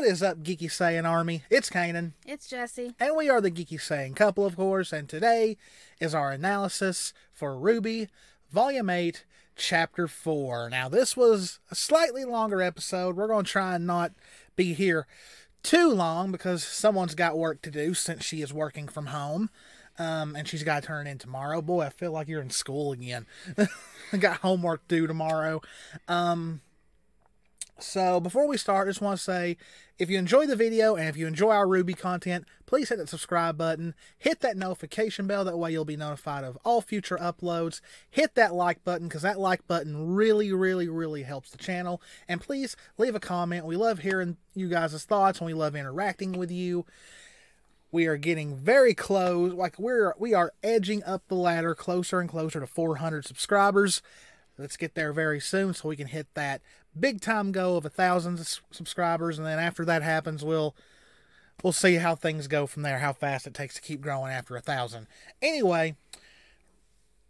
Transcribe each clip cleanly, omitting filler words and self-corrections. What is up, Geeky Saiyan Army? It's Kanan. It's Jessie. And we are the Geeky Saiyan couple, of course, and today is our analysis for Ruby, Volume 8, Chapter 4. Now, this was a slightly longer episode. We're going to try and not be here too long because someone's got work to do since she is working from home. And she's got to turn in tomorrow. Boy, I feel like you're in school again. Got homework due tomorrow. So before we start, I just want to say, if you enjoy the video and if you enjoy our Ruby content, please hit that subscribe button, hit that notification bell, that way you'll be notified of all future uploads, hit that like button, because that like button really helps the channel, and please leave a comment. We love hearing you guys' thoughts, and we love interacting with you. We are getting very close, like we are edging up the ladder closer and closer to 400 subscribers. Let's get there very soon so we can hit that big time goal of 1,000 subscribers, and then after that happens, we'll see how things go from there, how fast it takes to keep growing after 1,000. Anyway,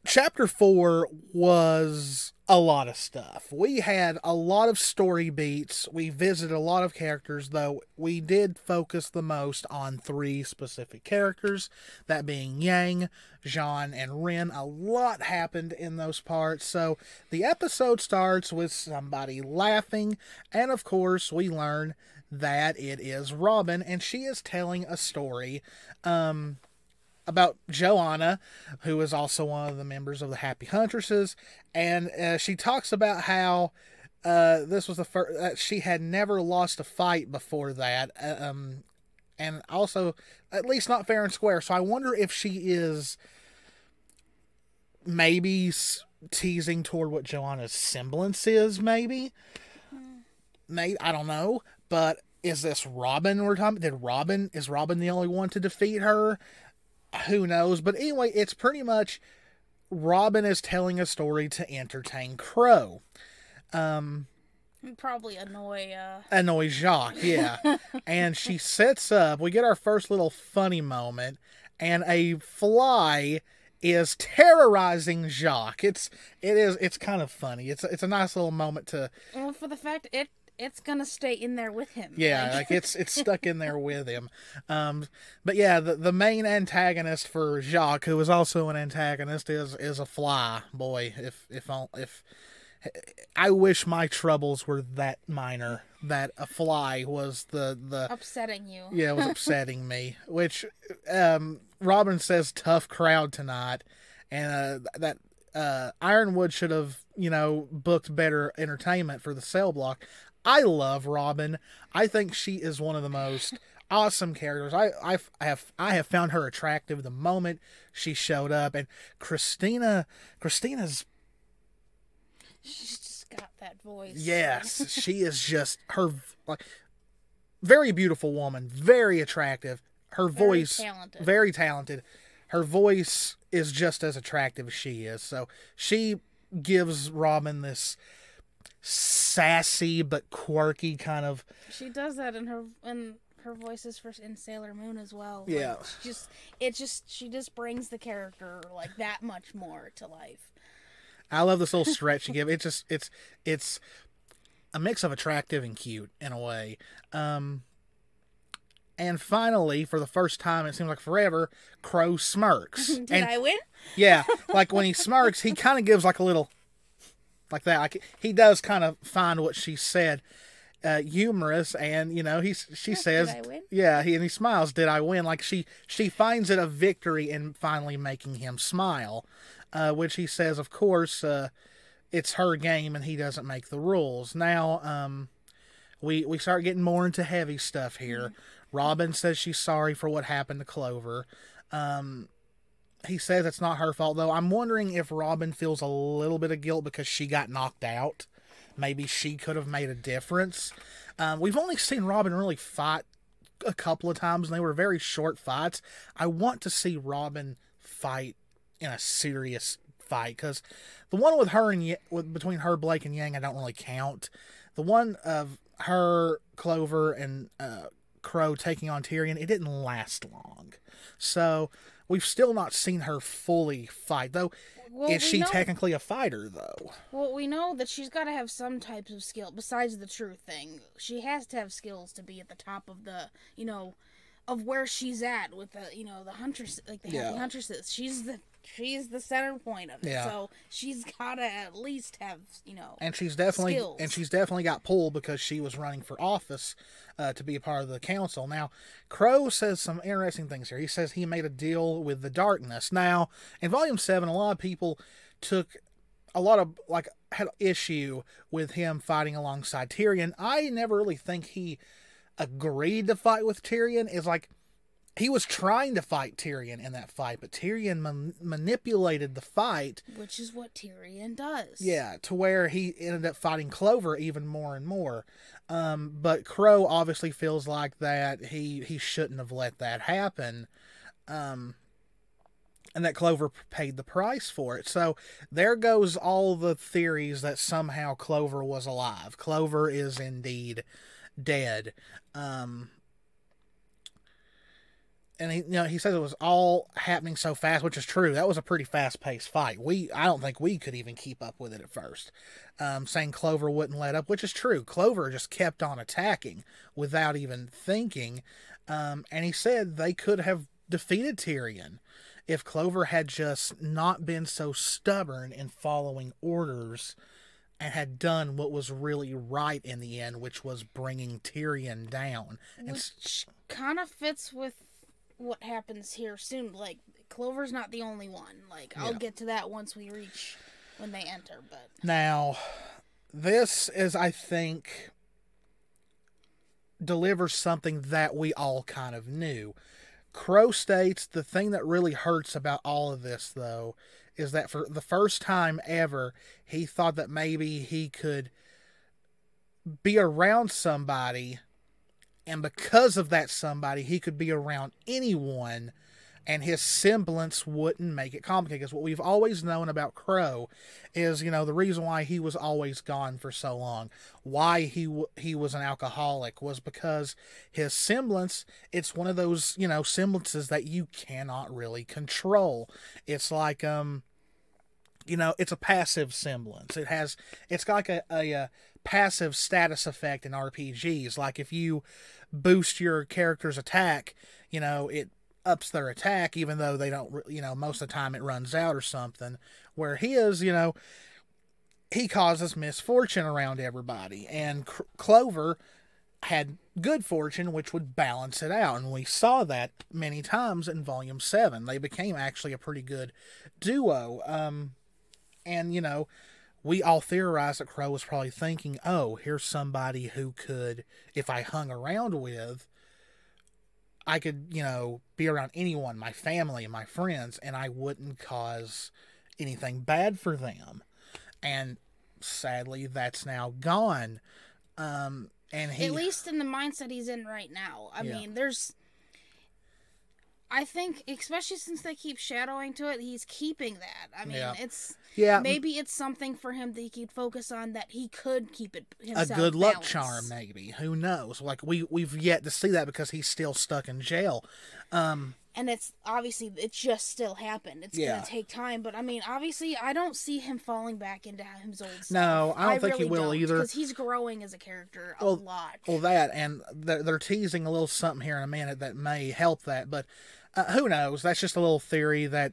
Chapter 4 was a lot of stuff. We had a lot of story beats. We visited a lot of characters, though we did focus the most on three specific characters, that being Yang, Jaune, and Ren. A lot happened in those parts, so the episode starts with somebody laughing, and of course we learn that it is Robyn, and she is telling a story about Joanna, who is also one of the members of the Happy Huntresses, and she talks about how this was the first she had never lost a fight before that, and also at least not fair and square. So I wonder if she is maybe teasing toward what Joanna's semblance is, maybe. I don't know, but is this Robyn we're talking? Is Robyn the only one to defeat her? Who knows? But anyway, it's pretty much Robyn is telling a story to entertain Crow. Probably annoy Jacques, yeah. And she sets up, we get our first little funny moment, and a fly is terrorizing Jacques. It's kind of funny. It's a nice little moment to, well, for the fact it's gonna stay in there with him. Yeah, like it's stuck in there with him. But yeah, the main antagonist for Jacques, who is also an antagonist, is a fly. Boy, if I wish my troubles were that minor that a fly was the upsetting you. Yeah, it was upsetting me. Which Robyn says, tough crowd tonight, and that. Ironwood should have, booked better entertainment for the cell block. I love Robyn. I think she is one of the most awesome characters. I have found her attractive the moment she showed up, and Christina's. She's just got that voice. Yes, she is just very beautiful woman, very attractive. Her voice, very talented. Her voice is just as attractive as she is. So she gives Robyn this sassy but quirky kind of. She does that in her voices in Sailor Moon as well. Yeah. Like, she just brings the character like that much more to life. I love this little stretch you give. It's a mix of attractive and cute in a way. And finally, for the first time, it seems like forever, Crow smirks. Did I win? Yeah. Like, when he smirks, he kind of gives like a little, like that. Like, he does kind of find what she said humorous. And, she says, did I win? Yeah, and he smiles, did I win? Like, she finds it a victory in finally making him smile, which he says, of course, it's her game and he doesn't make the rules. Now, we start getting more into heavy stuff here. Mm-hmm. Robyn says she's sorry for what happened to Clover. He says it's not her fault, though. I'm wondering if Robyn feels a little bit of guilt because she got knocked out. Maybe she could have made a difference. We've only seen Robyn really fight a couple of times, and they were very short fights. I want to see Robyn fight in a serious fight, because the one with her and between her, Blake, and Yang, I don't really count. The one of her, Clover, and Crow taking on Tyrion, it didn't last long. So We've still not seen her fully fight, though. Well, is she technically a fighter, though? Well, we know that she's got to have some types of skill, besides the true thing. She has to have skills to be at the top of the, you know, of where she's at with the, you know, the hunters, like the heavy huntresses. She's the center point of it, so she's gotta at least have, you know, and she's definitely skills. And she's definitely got pulled because she was running for office to be a part of the council. Now, Crow says some interesting things here. He says he made a deal with the darkness. Now, in Volume 7, a lot of people took a lot of, like, had an issue with him fighting alongside Tyrion. I never really think he agreed to fight with Tyrion. Is like, he was trying to fight Tyrion in that fight, but Tyrion manipulated the fight. Which is what Tyrion does. Yeah, to where he ended up fighting Clover even more and more. But Crow obviously feels like that he shouldn't have let that happen. And that Clover paid the price for it. So there goes all the theories that somehow Clover was alive. Clover is indeed dead. And he, you know, he says it was all happening so fast, which is true. That was a pretty fast-paced fight. I don't think we could even keep up with it at first. Saying Clover wouldn't let up, which is true. Clover just kept on attacking without even thinking. And he said they could have defeated Tyrion if Clover had just not been so stubborn in following orders and had done what was really right in the end, which was bringing Tyrion down. Which kind of fits with what happens here soon. Like, Clover's not the only one. Like, I'll get to that once we reach when they enter, but... Now, this is, I think, delivers something that we all kind of knew. Crow states, the thing that really hurts about all of this, though, is that for the first time ever, he thought that maybe he could be around somebody, and because of that somebody, he could be around anyone, and his semblance wouldn't make it complicated. Because what we've always known about Crow is, you know, the reason why he was always gone for so long, why he was an alcoholic, was because his semblance, it's one of those, you know, semblances that you cannot really control. It's like, you know, it's a passive semblance. It's got like a passive status effect in RPGs. Like, if you boost your character's attack, you know, it ups their attack, even though they don't, you know, most of the time it runs out or something. Where his, you know, he causes misfortune around everybody. And Clover had good fortune, which would balance it out. And we saw that many times in Volume 7. They became actually a pretty good duo. And, you know, we all theorized that Crow was probably thinking, oh, here's somebody who could, if I hung around with, I could, you know, be around anyone, my family and my friends, and I wouldn't cause anything bad for them. And sadly, that's now gone. And he, at least in the mindset he's in right now. I mean, there's, I think, especially since they keep shadowing to it, he's keeping that. I mean, it's... Yeah. Maybe it's something for him that he could focus on, that he could keep it himself. A good luck charm, maybe. Who knows? Like, we've yet to see that because he's still stuck in jail. And it's... Obviously, it just still happened. It's going to take time. But, I mean, obviously, I don't see him falling back into his old stuff. No, I don't think really he will either. Because he's growing as a character a lot. Well, that, and they're teasing a little something here in a minute that may help that, but... who knows? That's just a little theory that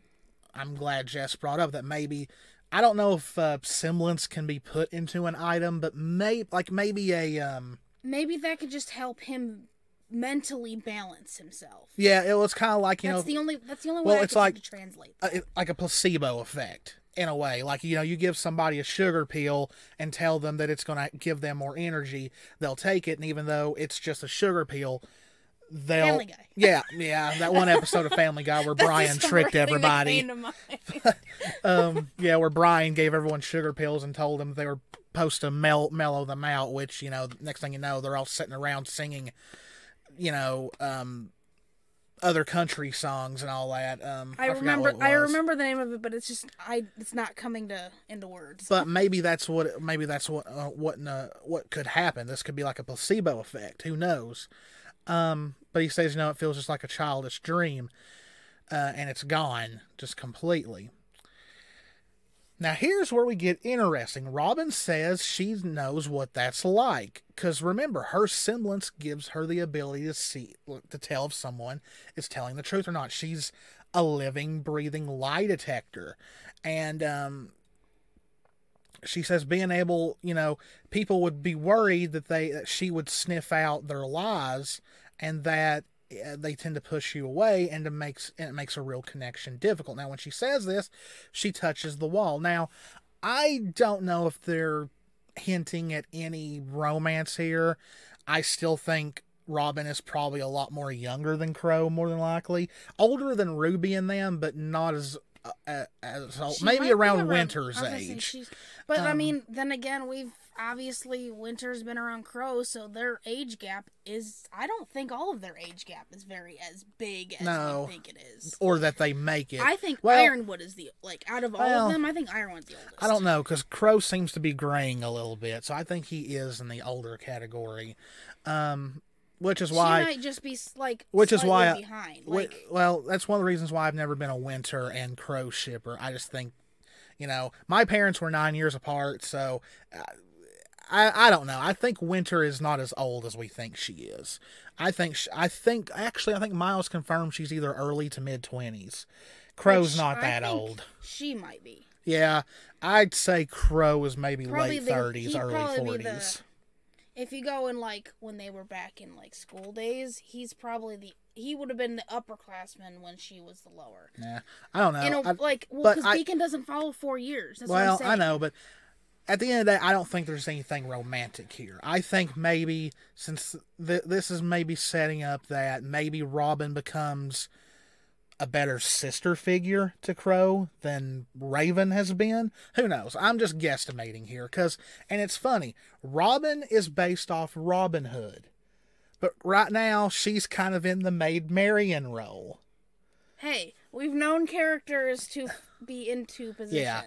I'm glad Jess brought up, that maybe, I don't know if semblance can be put into an item, but maybe a... maybe that could just help him mentally balance himself. Yeah, it was kind of like, you know... That's the only way I can like, translate that. Like a placebo effect, in a way. Like, you know, you give somebody a sugar pill and tell them that it's going to give them more energy, they'll take it, and even though it's just a sugar pill... Family Guy. Yeah, that one episode of Family Guy where Brian tricked everybody. Where Brian gave everyone sugar pills and told them they were supposed to mellow them out, which, you know, next thing you know, they're all sitting around singing, you know, other country songs and all that. I remember the name of it, but it's just it's not coming into words. But maybe that's what could happen. This could be like a placebo effect. Who knows? But he says, you know, it feels just like a childish dream. and it's gone just completely. Now, here's where we get interesting. Robyn says she knows what that's like. Because remember, her semblance gives her the ability to see, to tell if someone is telling the truth or not. She's a living, breathing lie detector. And she says being able, you know, people would be worried that she would sniff out their lies, and that they tend to push you away, and it makes a real connection difficult. Now, when she says this, she touches the wall. Now, I don't know if they're hinting at any romance here. I still think Robyn is probably a lot more younger than Crow, more than likely. Older than Ruby and them, but not as old. Maybe around Winter's age. But, I mean, then again, we've obviously, Winter's been around Crow, so their age gap is, I don't think all of their age gap is as big as we think it is. Or that they make it. I think Ironwood is the, out of all of them, I think Ironwood's the oldest. I don't know, because Crow seems to be graying a little bit, so I think he is in the older category. Which is why she might just be slightly behind. Well, that's one of the reasons why I've never been a Winter and Crow shipper. I just think, you know, my parents were 9 years apart, so I don't know. I think Winter is not as old as we think she is. I think Miles confirmed she's either early to mid 20s. Crow's not that old. She might be. Yeah, I'd say Crow is maybe late 30s, early 40s. If you go in, when they were back in, school days, he's probably he would have been the upperclassman when she was the lower. Yeah, I don't know. You know, because Beacon doesn't follow 4 years. That's what I'm saying. I know, but at the end of the day, I don't think there's anything romantic here. I think maybe, since this is maybe setting up that maybe Robyn becomes a better sister figure to Crow than Raven has been. Who knows? I'm just guesstimating here. And it's funny, Robyn is based off Robin Hood, but right now she's kind of in the Maid Marian role. Hey, we've known characters to be in two positions. Yeah.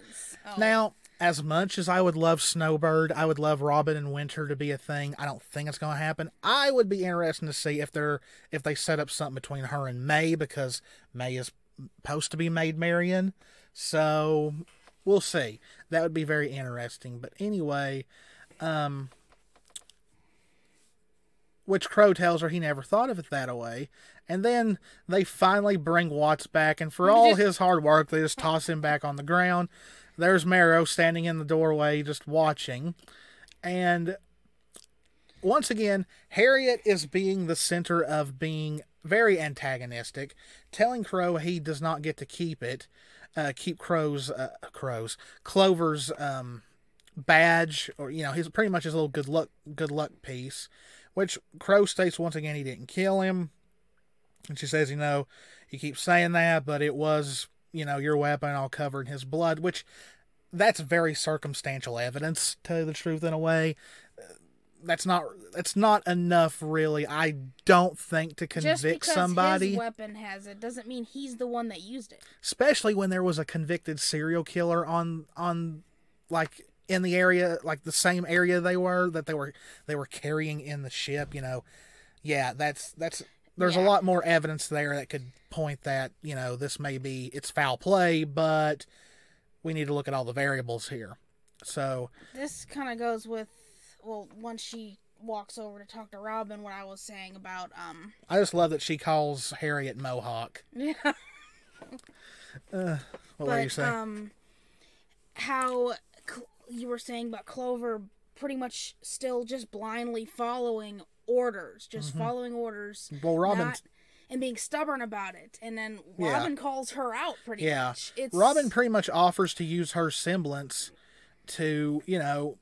Oh. Now, as much as I would love Snowbird, I would love Robyn and Winter to be a thing. I don't think it's going to happen. I would be interested to see if they set up something between her and May, because May is supposed to be Maid Marian. So we'll see. That would be very interesting. But anyway, which Crow tells her he never thought of it that way. And then they finally bring Watts back, and for all his hard work, they just toss him back on the ground. There's Marrow standing in the doorway just watching. And once again, Harriet is being the center of being very antagonistic, telling Crow he does not get to keep it, Clover's badge, or, you know, his pretty much his little good luck piece, which Crow states once again he didn't kill him. And she says, you know, you keep saying that, but it was, you know, your weapon, all covered in his blood, which that's very circumstantial evidence, to tell you the truth, in a way. That's not enough, really, I don't think, to convict somebody. Just because his weapon has it doesn't mean he's the one that used it. Especially when there was a convicted serial killer in the area, the same area they were carrying in the ship, you know. Yeah, there's a lot more evidence there that could point that, you know, this may be, it's foul play, but we need to look at all the variables here. So this kind of goes with, well, once she walks over to talk to Robyn, what I was saying about, I just love that she calls Harriet Mohawk. Yeah. What were you saying? How you were saying about Clover pretty much still just blindly following orders, just following orders. Well, and being stubborn about it. And then Robyn calls her out pretty much. Robyn pretty much offers to use her semblance to, you know,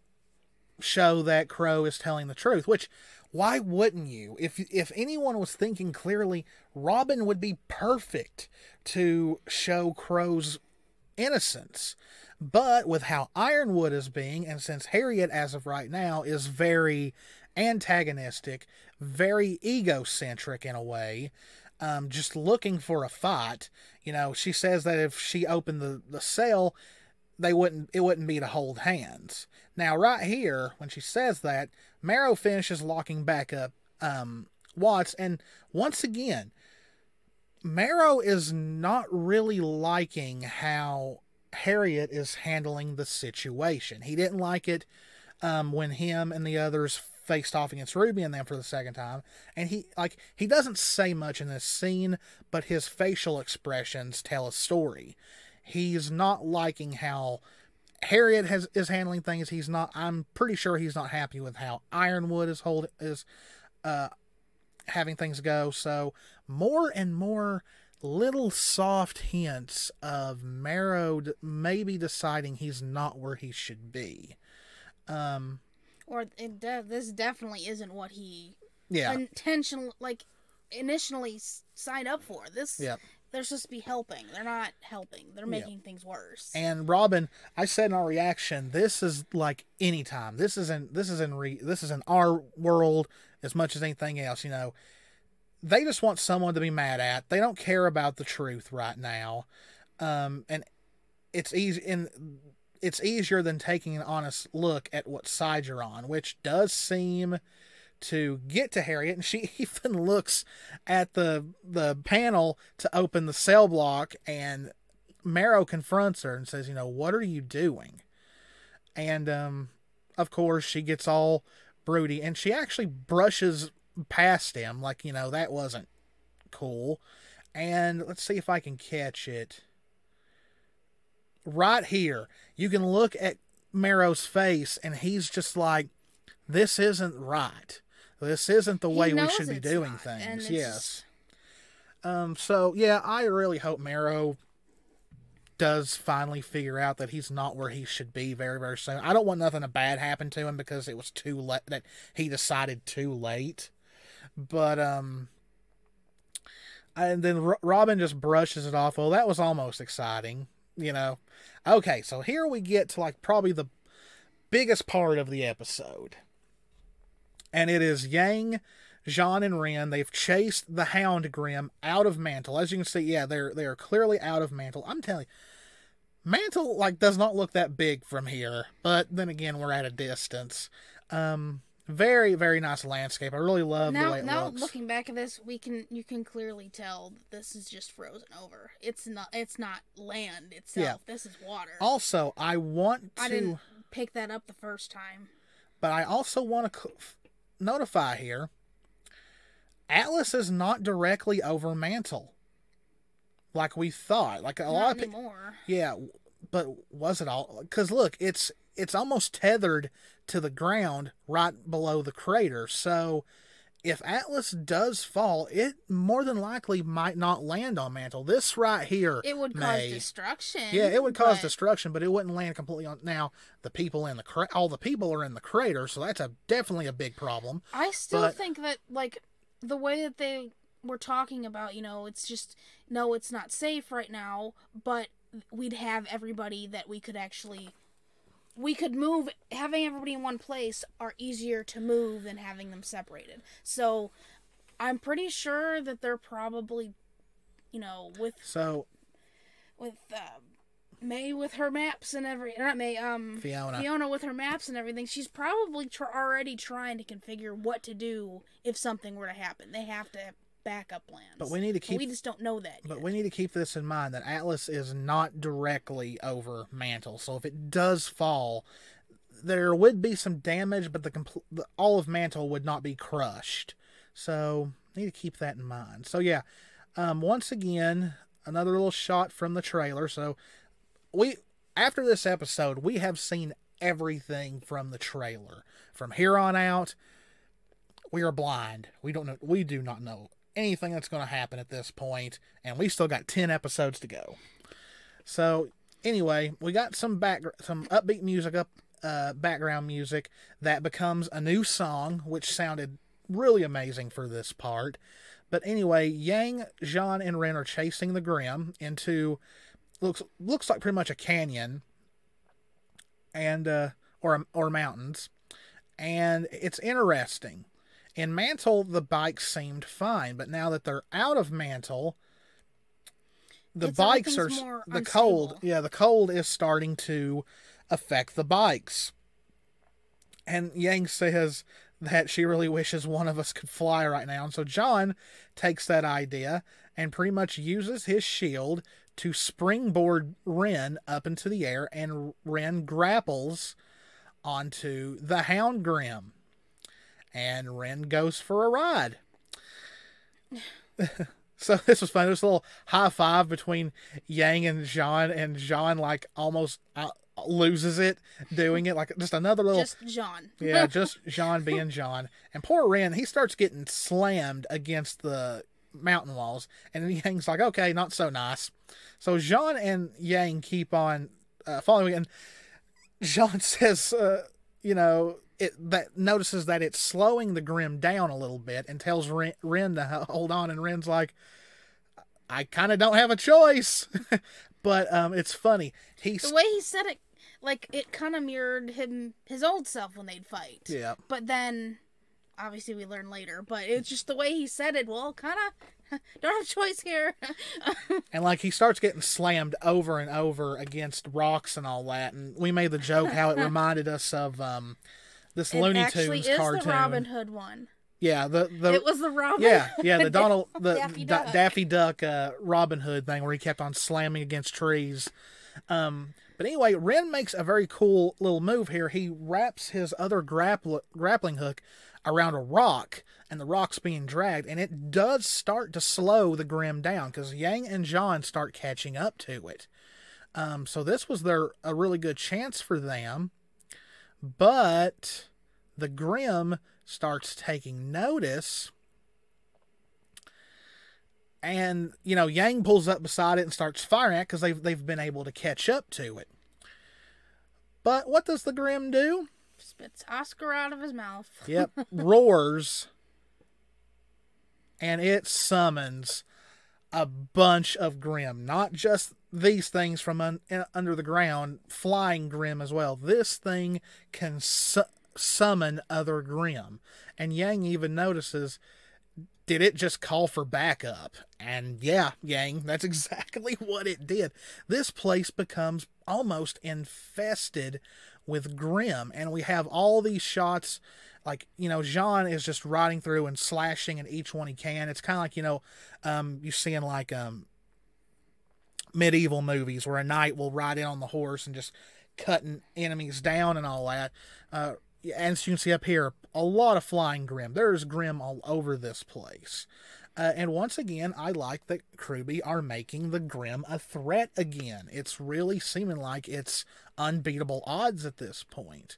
show that Crow is telling the truth, which, why wouldn't you? If anyone was thinking clearly, Robyn would be perfect to show Crow's innocence. But with how Ironwood is being, and since Harriet, as of right now, is very antagonistic, very egocentric in a way, just looking for a fight. You know, she says that if she opened the cell, it wouldn't be to hold hands. Now, right here, when she says that, Marrow finishes locking back up Watts, and once again, Marrow is not really liking how Harriet is handling the situation. He didn't like it when him and the others faced off against Ruby and them for the second time. And he doesn't say much in this scene, but his facial expressions tell a story. He's not liking how Harriet is handling things. He's not. I'm pretty sure he's not happy with how Ironwood is having things go. So more and more little soft hints of Marrow maybe deciding he's not where he should be. This definitely isn't what he initially signed up for. This. Yeah. They're supposed to be helping. They're not helping. They're making things worse. And Robyn, I said in our reaction, this is like any time. This is in our world as much as anything else. You know, they just want someone to be mad at. They don't care about the truth right now, and it's easy. And it's easier than taking an honest look at what side you're on, which does seem to get to Harriet, and she even looks at the panel to open the cell block, and Marrow confronts her and says, you know, what are you doing? And, of course, she gets all broody, and she actually brushes past him, like, you know, that wasn't cool. And let's see if I can catch it. Right here, you can look at Marrow's face, and he's just like, this isn't right. This isn't the way we should be doing things. Yes. So, yeah, I really hope Marrow does finally figure out that he's not where he should be very, very soon. I don't want nothing bad happen to him because it was too late, that he decided too late. But, and then Robyn just brushes it off. Well, that was almost exciting, you know. Okay, so here we get to, like, probably the biggest part of the episode. And it is Yang, Jaune, and Ren. They've chased the Hound Grim out of Mantle. As you can see, yeah, they are clearly out of Mantle. I'm telling you, Mantle, like, does not look that big from here. But then again, we're at a distance. Very, very nice landscape. I really love the way it looks. Now, looking back at this, you can clearly tell that this is just frozen over. It's not land itself. Yeah. This is water. Also, I didn't pick that up the first time. But I also want to notify here, Atlas is not directly over Mantle, like we thought. Like a lot anymore. Yeah, but was it all? Because look, it's almost tethered to the ground right below the crater. So if Atlas does fall, it more than likely might not land on Mantle. This right here, it would cause destruction. Yeah, it would cause destruction, but it wouldn't land completely on. Now the people in all the people are in the crater, so that's definitely a big problem. I still think that, like, the way that they were talking about, you know, it's just no, it's not safe right now, but we'd have everybody that we could actually. We could move, having everybody in one place are easier to move than having them separated. So, I'm pretty sure that they're probably, you know, with May with her maps and everything, not May, Fiona with her maps and everything, she's probably already trying to configure what to do if something were to happen. They have to have backup plans. But we need to keep... We just don't know that yet. We need to keep this in mind, that Atlas is not directly over Mantle, so if it does fall, there would be some damage, but all of Mantle would not be crushed. So, need to keep that in mind. So, yeah. Once again, another little shot from the trailer. So, after this episode, we have seen everything from the trailer. From here on out, we are blind. We do not know anything that's going to happen at this point, and we still got 10 episodes to go. So anyway, we got some upbeat music background music that becomes a new song, which sounded really amazing for this part. But anyway, Yang, Jaune, and Ren are chasing the Grim into looks like pretty much a canyon and or mountains, and it's interesting. In Mantle, the bikes seemed fine, but now that they're out of Mantle, bikes are more unstable. The cold is starting to affect the bikes. And Yang says that she really wishes one of us could fly right now, and so Jaune takes that idea and pretty much uses his shield to springboard Ren up into the air, and Ren grapples onto the Hound Grim. And Ren goes for a ride. So this was fun. It was a little high five between Yang and Jaune, and Jaune like almost loses it doing it. Like just another little... Just Jaune. Yeah, just Jaune being Jaune. And poor Ren, he starts getting slammed against the mountain walls, and then Yang's like, okay, not so nice. So Jaune and Yang keep on following, and Jaune says, you know... that notices that it's slowing the Grim down a little bit and tells Ren to hold on. And Ren's like, I kind of don't have a choice. But it's funny. The way he said it, like, it kind of mirrored him, his old self when they'd fight. Yeah. But then, obviously we learn later, but it's just the way he said it, well, kind of, don't have a choice here. And, like, he starts getting slammed over and over against rocks and all that. And we made the joke how it reminded us of... this Looney Tunes cartoon. It actually is the Robin Hood one. Yeah, it was the Robin. Yeah, yeah, the Daffy Duck Robin Hood thing where he kept on slamming against trees. But anyway, Ren makes a very cool little move here. He wraps his other grappling hook around a rock, and the rock's being dragged, and it does start to slow the Grim down because Yang and Jaune start catching up to it. So this was a really good chance for them. But the Grim starts taking notice, and, you know, Yang pulls up beside it and starts firing at it because they've been able to catch up to it. But what does the Grim do? Spits Oscar out of his mouth. Yep. Roars. And it summons a bunch of Grim, not just these things from under the ground, flying Grim as well. This thing can summon other Grim, and Yang even notices, did it just call for backup? And yeah, Yang, that's exactly what it did. This place becomes almost infested with Grim, and we have all these shots, like, you know, Jaune is just riding through and slashing at each one he can. It's kind of like, you know, you see in, like, medieval movies where a knight will ride in on the horse and just cutting enemies down and all that. And as you can see up here, a lot of flying Grim. There's Grim all over this place. And once again, I like that Ruby are making the Grim a threat again. It's really seeming like it's unbeatable odds at this point.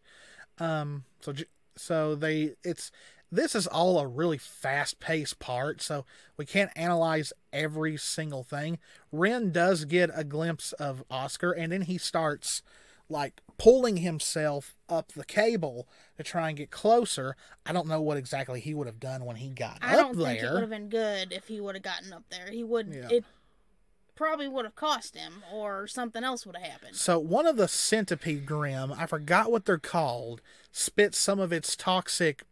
This is all a really fast-paced part, so we can't analyze every single thing. Ren does get a glimpse of Oscar, and then he starts, like, pulling himself up the cable to try and get closer. I don't know what exactly he would have done when he got up there. I don't think it would have been good if he would have gotten up there. He wouldn't. Yeah. It probably would have cost him, or something else would have happened. So one of the centipede Grim, I forgot what they're called, spits some of its toxic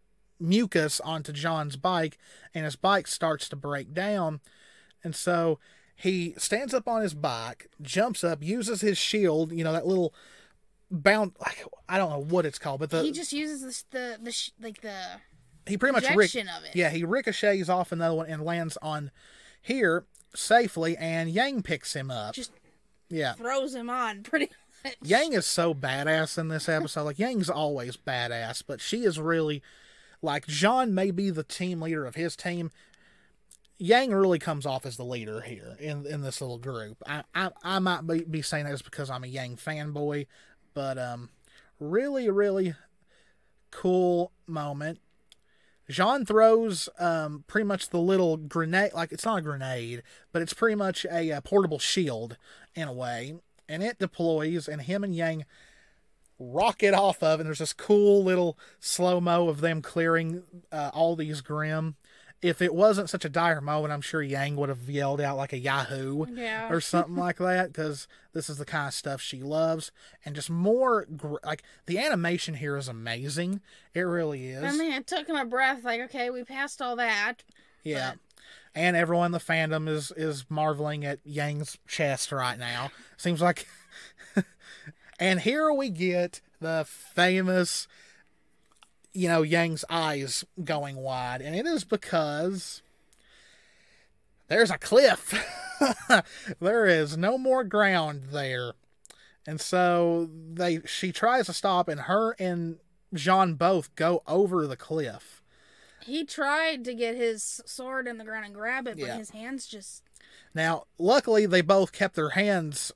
mucus onto John's bike, and his bike starts to break down, and so he stands up on his bike, jumps up, uses his shield, you know, that little bound, like, I don't know what it's called, but he just uses he pretty much he ricochets off another one and lands on here safely, and Yang picks him up, throws him on pretty much. Yang is so badass in this episode. Like, Yang's always badass, but she is really... Like, Jaune may be the team leader of his team. Yang really comes off as the leader here in this little group. I might be saying that just because I'm a Yang fanboy, but really, really cool moment. Jaune throws pretty much the little grenade. Like, it's not a grenade, but it's pretty much a portable shield in a way. And it deploys, and him and Yang rocket off of, and there's this cool little slow-mo of them clearing all these Grim. If it wasn't such a dire moment, I'm sure Yang would have yelled out like a yahoo or something like that, because this is the kind of stuff she loves. And just more, like, the animation here is amazing. It really is. I mean, it took him a breath, like, okay, we passed all that. Yeah. But... And everyone in the fandom is marveling at Yang's chest right now. Seems like... And here we get the famous, you know, Yang's eyes going wide. And it is because there's a cliff. There is no more ground there. And so she tries to stop, and her and Jaune both go over the cliff. He tried to get his sword in the ground and grab it, but his hands just... Now, luckily, they both kept their hands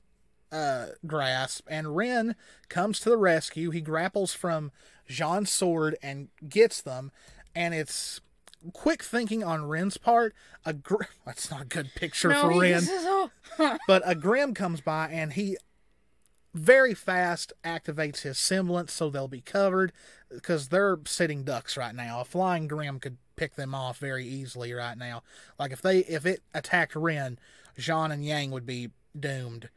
grasped, and Ren comes to the rescue. He grapples from Jaune's sword and gets them, and it's... Quick thinking on Ren's part, that's not a good picture for Ren, but a Grim comes by and he very fast activates his semblance so they'll be covered, because they're sitting ducks right now. A flying Grim could pick them off very easily right now. Like if it attacked Ren, Jaune and Yang would be doomed.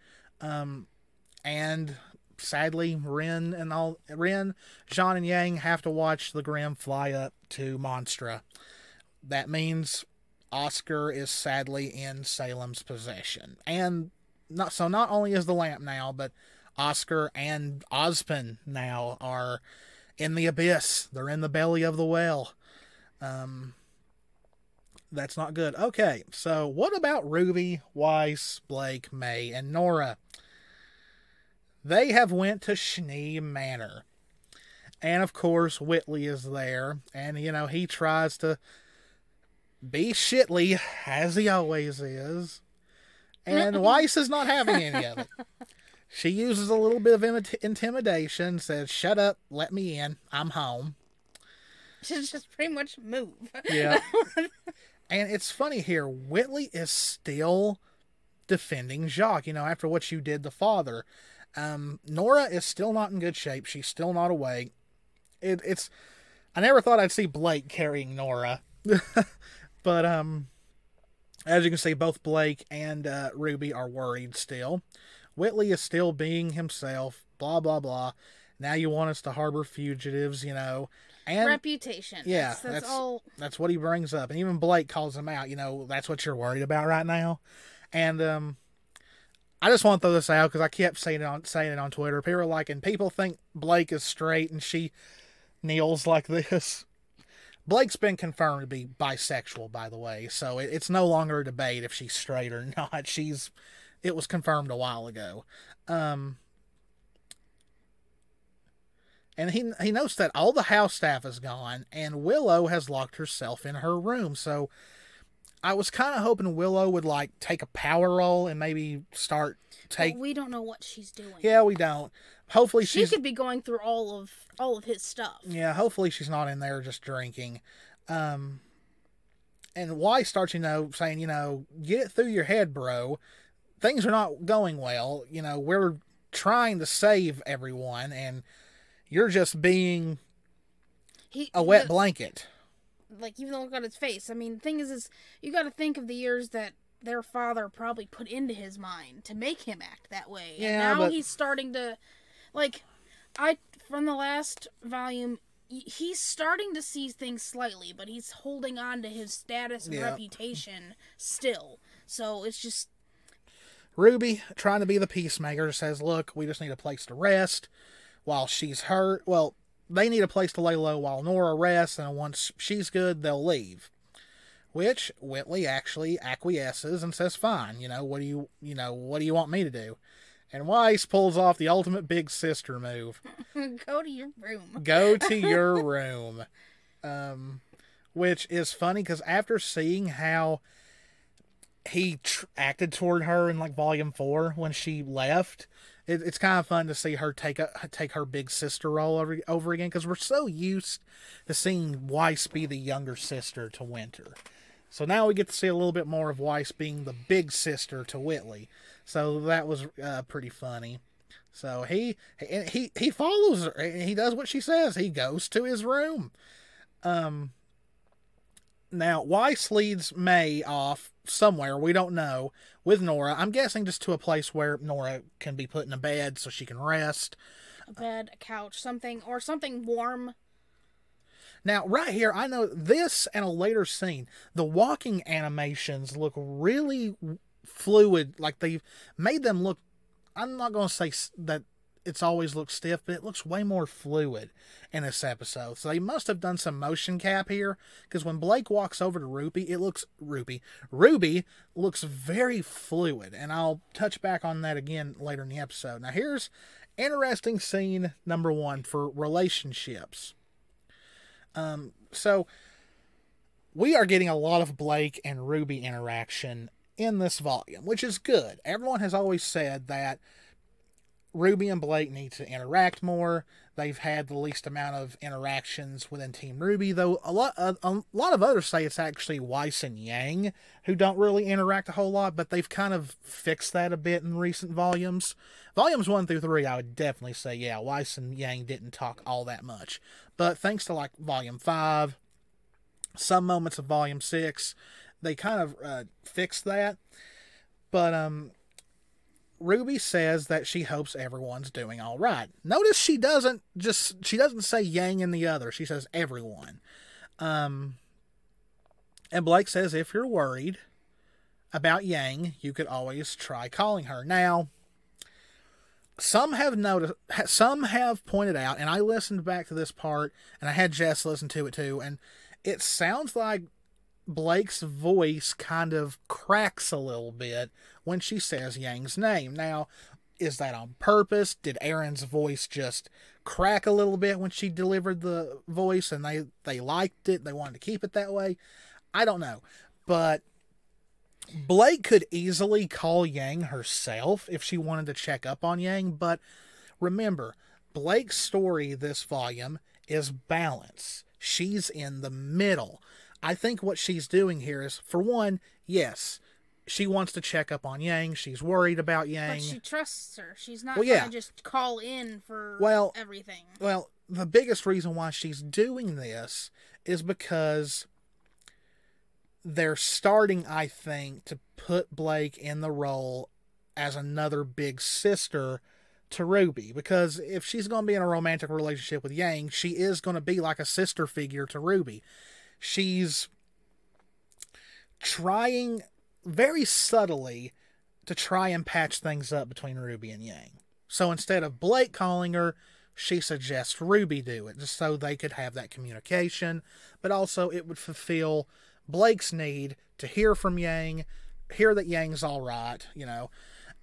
And sadly, Jaune and Yang have to watch the Grim fly up to Monstra. That means Oscar is sadly in Salem's possession. And not only is the lamp now, but Oscar and Ozpin now are in the abyss. They're in the belly of the well. That's not good. Okay, so what about Ruby, Weiss, Blake, May, and Nora? They have went to Schnee Manor. And, of course, Whitley is there. And, you know, he tries to be shitly, as he always is. And Weiss is not having any of it. She uses a little bit of intimidation, says, "Shut up, let me in, I'm home." She's just pretty much move. Yeah. And it's funny here, Whitley is still defending Jacques, you know, after what you did to father. Nora is still not in good shape. She's still not awake. I never thought I'd see Blake carrying Nora. But, as you can see, both Blake and, Ruby are worried still. Whitley is still being himself. Blah, blah, blah. Now you want us to harbor fugitives, you know. And reputation. Yeah. That's all. That's what he brings up. And even Blake calls him out, you know, that's what you're worried about right now. And, I just want to throw this out because I kept saying it on Twitter. People are like, and people think Blake is straight and she kneels like this. Blake's been confirmed to be bisexual, by the way, so it's no longer a debate if she's straight or not. It was confirmed a while ago. And he notes that all the house staff is gone and Willow has locked herself in her room, so... I was kind of hoping Willow would, like, take a power roll and maybe But we don't know what she's doing. Yeah, we don't. Hopefully she could be going through all of his stuff. Yeah, hopefully she's not in there just drinking. And Weiss starts, you know, saying, you know, get it through your head, bro. Things are not going well. You know, we're trying to save everyone, and you're just being a wet blanket. Like, even look at his face. I mean, the thing is you got to think of the years that their father probably put into his mind to make him act that way. Yeah, and now he's starting to, like, from the last volume, he's starting to see things slightly, but he's holding on to his status and reputation still. So it's just... Ruby, trying to be the peacemaker, says, look, we just need a place to rest while she's hurt. Well... They need a place to lay low while Nora rests, and once she's good, they'll leave. Which Whitley actually acquiesces and says, fine, you know, what do you want me to do? And Weiss pulls off the ultimate big sister move. Go to your room. Go to your room. Which is funny, because after seeing how he acted toward her in, like, Volume 4 when she left... It's kind of fun to see her take her big sister role over again, because we're so used to seeing Weiss be the younger sister to Winter. So now we get to see a little bit more of Weiss being the big sister to Whitley. So that was pretty funny. So he follows her, and he does what she says. He goes to his room. Now, Weiss leads May off somewhere, we don't know, with Nora. I'm guessing just to a place where Nora can be put in a bed so she can rest. A bed, a couch, something, or something warm. Now, right here, I know this and a later scene, the walking animations look really fluid. Like, they've made them look... I'm not going to say that it's always looked stiff, but it looks way more fluid in this episode. So they must have done some motion cap here, because when Blake walks over to Ruby, it looks... Ruby looks very fluid, and I'll touch back on that again later in the episode. Now here's interesting scene number one for relationships. So we are getting a lot of Blake and Ruby interaction in this volume, which is good. Everyone has always said that Ruby and Blake need to interact more. They've had the least amount of interactions within Team Ruby, though a lot of others say it's actually Weiss and Yang who don't really interact a whole lot, but they've kind of fixed that a bit in recent volumes. Volumes 1 through 3, I would definitely say, yeah, Weiss and Yang didn't talk all that much. But thanks to, like, Volume 5, some moments of Volume 6, they kind of fixed that. But, Ruby says that she hopes everyone's doing all right. Notice she doesn't say Yang and the other. She says everyone. And Blake says, if you're worried about Yang, you could always try calling her. Now, some have pointed out, and I listened back to this part, and I had Jess listen to it too, and it sounds like Blake's voice kind of cracks a little bit when she says Yang's name. Now, is that on purpose? Did Aaron's voice just crack a little bit when she delivered the voice and they liked it? They wanted to keep it that way? I don't know. But Blake could easily call Yang herself if she wanted to check up on Yang. But remember, Blake's story this volume is balance. She's in the middle. I think what she's doing here is, for one, yes, she wants to check up on Yang. She's worried about Yang. But she trusts her. She's not going to just call in for everything. Well, the biggest reason why she's doing this is because they're starting, I think, to put Blake in the role as another big sister to Ruby, because if she's going to be in a romantic relationship with Yang, she is going to be like a sister figure to Ruby. She's trying very subtly to try and patch things up between Ruby and Yang. So instead of Blake calling her, she suggests Ruby do it, just so they could have that communication. But also it would fulfill Blake's need to hear from Yang, hear that Yang's all right, you know.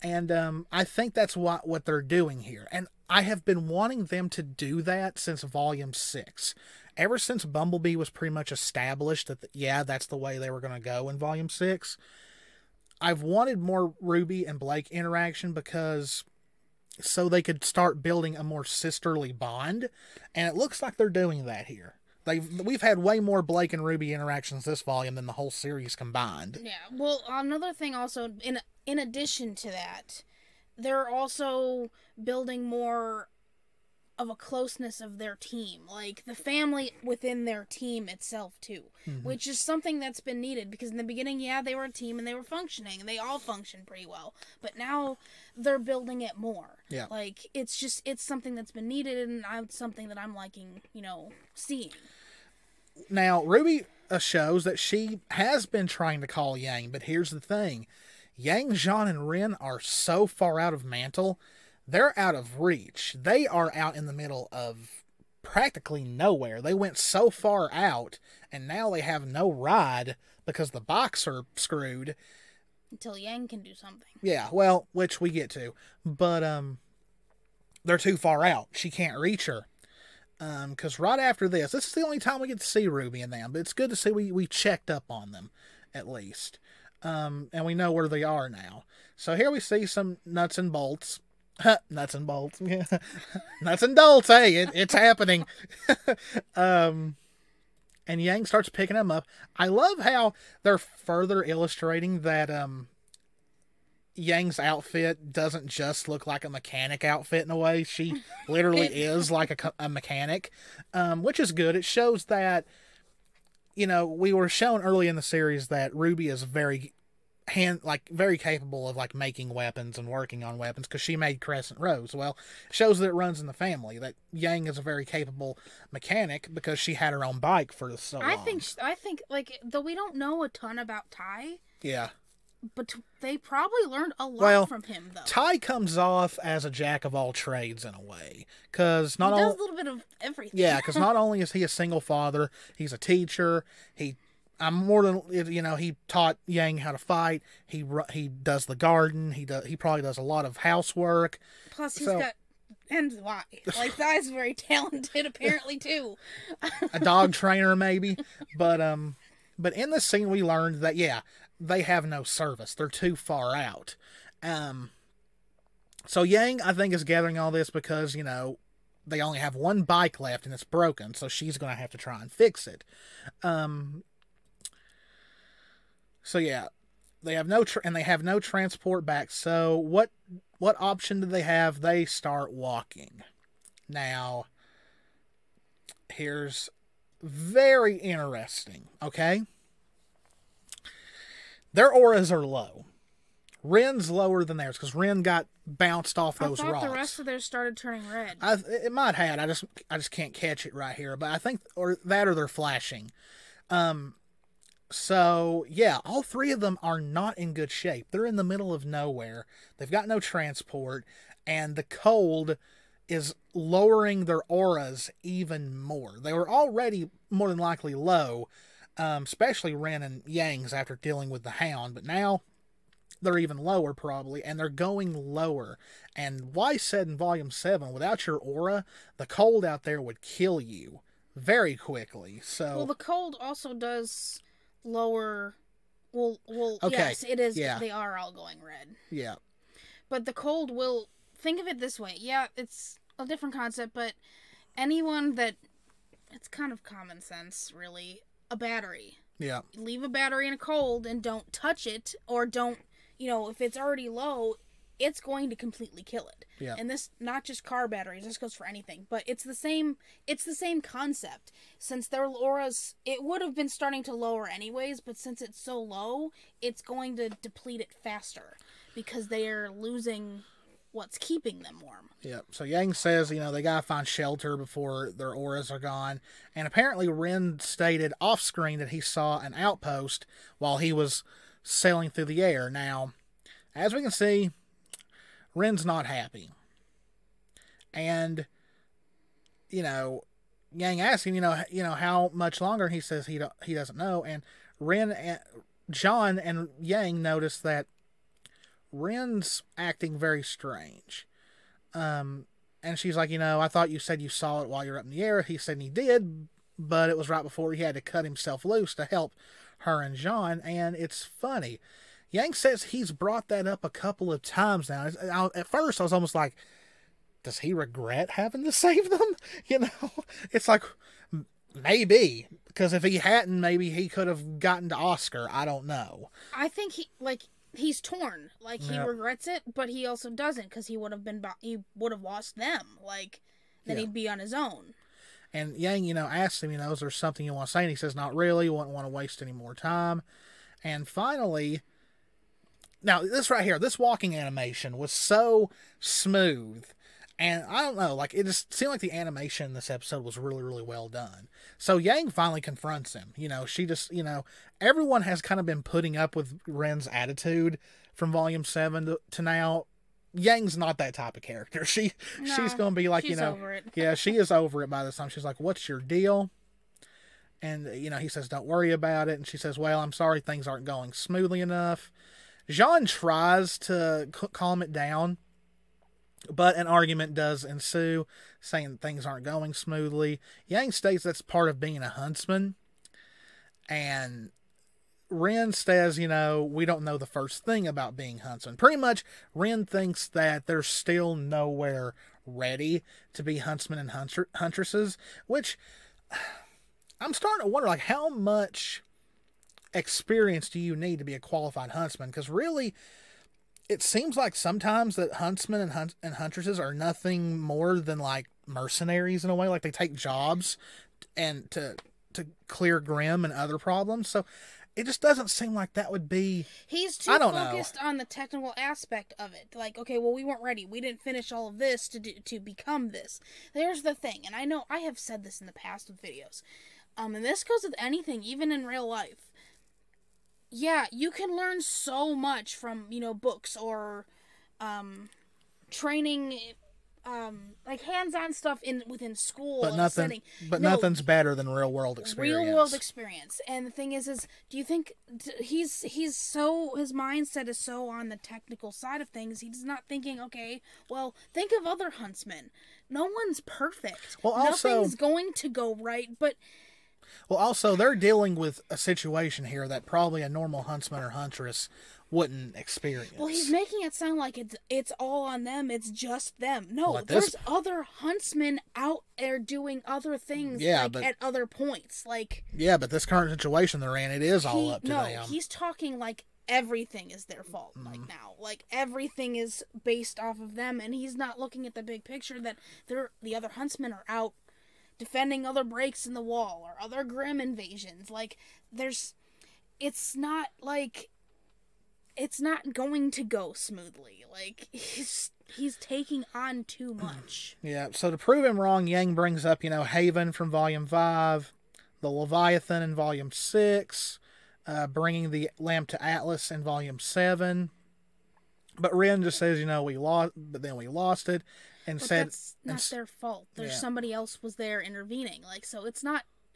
And I think that's what they're doing here. And I have been wanting them to do that since Volume 6. Ever since Bumblebee was pretty much established that, that's the way they were going to go in Volume 6, I've wanted more Ruby and Blake interaction so they could start building a more sisterly bond, and it looks like they're doing that here. We've had way more Blake and Ruby interactions this volume than the whole series combined. Yeah, well, another thing also, in addition to that, they're also building more of a closeness of their team, like the family within their team itself too, which is something that's been needed, because in the beginning, they were a team and they were functioning and they all functioned pretty well, but now they're building it more. Yeah. Like it's something that's been needed, and something that I'm liking, seeing. Now, Ruby shows that she has been trying to call Yang, but here's the thing. Yang, Jaune, and Ren are so far out of Mantle. They're out of reach. They are out in the middle of practically nowhere. They went so far out, and now they have no ride because the bikes are screwed. Until Yang can do something. Yeah, well, which we get to. But they're too far out. She can't reach her. Because right after this is the only time we get to see Ruby and them. But it's good to see we checked up on them, at least. And we know where they are now. So here we see some nuts and bolts. Nuts and bolts. Nuts and bolts. Hey, it's happening. And Yang starts picking him up. I love how they're further illustrating that Yang's outfit doesn't just look like a mechanic outfit in a way. She literally is like a mechanic, which is good. It shows that, we were shown early in the series that Ruby is very capable of making weapons and working on weapons, because she made Crescent Rose. Well, it shows that it runs in the family, that Yang is a very capable mechanic because she had her own bike for so long. I think though we don't know a ton about Tai. Yeah. But they probably learned a lot from him, though. Ty comes off as a jack of all trades in a way, because not only does a little bit of everything. Yeah, because not only is he a single father, he's a teacher. He taught Yang how to fight. He does the garden. He probably does a lot of housework. Plus, he's got hands wide. Like, that is very talented, apparently, too. A dog trainer, maybe, but in this scene, we learned that they have no service. They're too far out. So Yang, I think, is gathering all this because, they only have one bike left and it's broken. So she's going to have to try and fix it. They have no transport back. So what option do they have? They start walking. Now, here's very interesting, okay? Their auras are low. Ren's lower than theirs because Ren got bounced off those rocks. I thought the rest of theirs started turning red. It might have. I just can't catch it right here. But I think or they're flashing. So yeah, all three of them are not in good shape. They're in the middle of nowhere. They've got no transport, and the cold is lowering their auras even more. They were already more than likely low. Especially Ren and Yang's after dealing with the Hound, but now they're even lower probably, and they're going lower. And Weiss said in Volume 7, without your aura, the cold out there would kill you very quickly. So the cold also does lower. Okay. Yes, it is. Yeah. They are all going red. Yeah, but the cold will. Think of it this way. Yeah, it's a different concept, but anyone that it's kind of common sense, really. A battery. Yeah. Leave a battery in a cold and don't touch it, or don't, if it's already low, it's going to completely kill it. Yeah. And this, not just car batteries, this goes for anything, but it's the same concept. Since their auras, it would have been starting to lower anyways, but since it's so low, it's going to deplete it faster because they're losing what's keeping them warm. Yeah. So Yang says, they gotta find shelter before their auras are gone. And apparently Ren stated off screen that he saw an outpost while he was sailing through the air. Now, as we can see, Ren's not happy. And, Yang asks him, how much longer? He says he doesn't know. And Jaune and Yang notice that Ren's acting very strange. And she's like, I thought you said you saw it while you're up in the air. He said he did, but it was right before he had to cut himself loose to help her and Jaune. And it's funny. Yang says he's brought that up a couple of times now. At first, I was almost like, does he regret having to save them? It's like, maybe. Because if he hadn't, maybe he could have gotten to Oscar. I don't know. I think he's torn. Like, he regrets it, but he also doesn't, because he would have lost them. Like, then he'd be on his own. And Yang, asks him, is there something you want to say? And he says, not really. Wouldn't want to waste any more time. And finally, now this right here, this walking animation was so smooth. And I don't know, like, it just seemed like the animation in this episode was really, really well done. So Yang finally confronts him. She just, everyone has kind of been putting up with Ren's attitude from Volume 7 to now. Yang's not that type of character. She's going to be like, over it. Yeah, she is over it by this time. She's like, what's your deal? And, he says, don't worry about it. And she says, well, I'm sorry things aren't going smoothly enough. Jaune tries to calm it down, but an argument does ensue, saying things aren't going smoothly. Yang states that's part of being a huntsman. And Ren says, we don't know the first thing about being huntsman. Pretty much, Ren thinks that they're still nowhere ready to be huntsmen and huntresses, which I'm starting to wonder, like, how much experience do you need to be a qualified huntsman? Because really, it seems like sometimes that huntsmen and huntresses are nothing more than like mercenaries in a way. Like, they take jobs and to clear Grimm and other problems. So it just doesn't seem like that would be. He's too focused on the technical aspect of it. Like, okay, well, we weren't ready. We didn't finish all of this to become this. There's the thing, and I know I have said this in the past with videos, and this goes with anything, even in real life. yeah, you can learn so much from, you know, books or training, like hands-on stuff within school. But nothing, nothing's better than real-world experience. Real-world experience. And the thing is do you think he's so, his mindset is so on the technical side of things. He's not thinking, okay, well, think of other huntsmen. No one's perfect. Well, also, nothing's going to go right, but. Well, also, they're dealing with a situation here that probably a normal huntsman or huntress wouldn't experience. Well, he's making it sound like it's all on them. It's just them. No, well, there's other huntsmen out there doing other things, yeah, like, but at other points. Like, yeah, but this current situation they're in, it is all up to them. No, he's talking like everything is their fault, like, now. Like, everything is based off of them, and he's not looking at the big picture that the other huntsmen are out defending other breaks in the wall or other grim invasions. Like, it's not going to go smoothly. Like, he's taking on too much. Yeah, so to prove him wrong, Yang brings up, you know, Haven from Volume 5, the Leviathan in Volume 6, bringing the lamp to Atlas in Volume 7. But Ren just says, you know, we lost it. And but said, that's not their fault. There's somebody else was there intervening. Like, so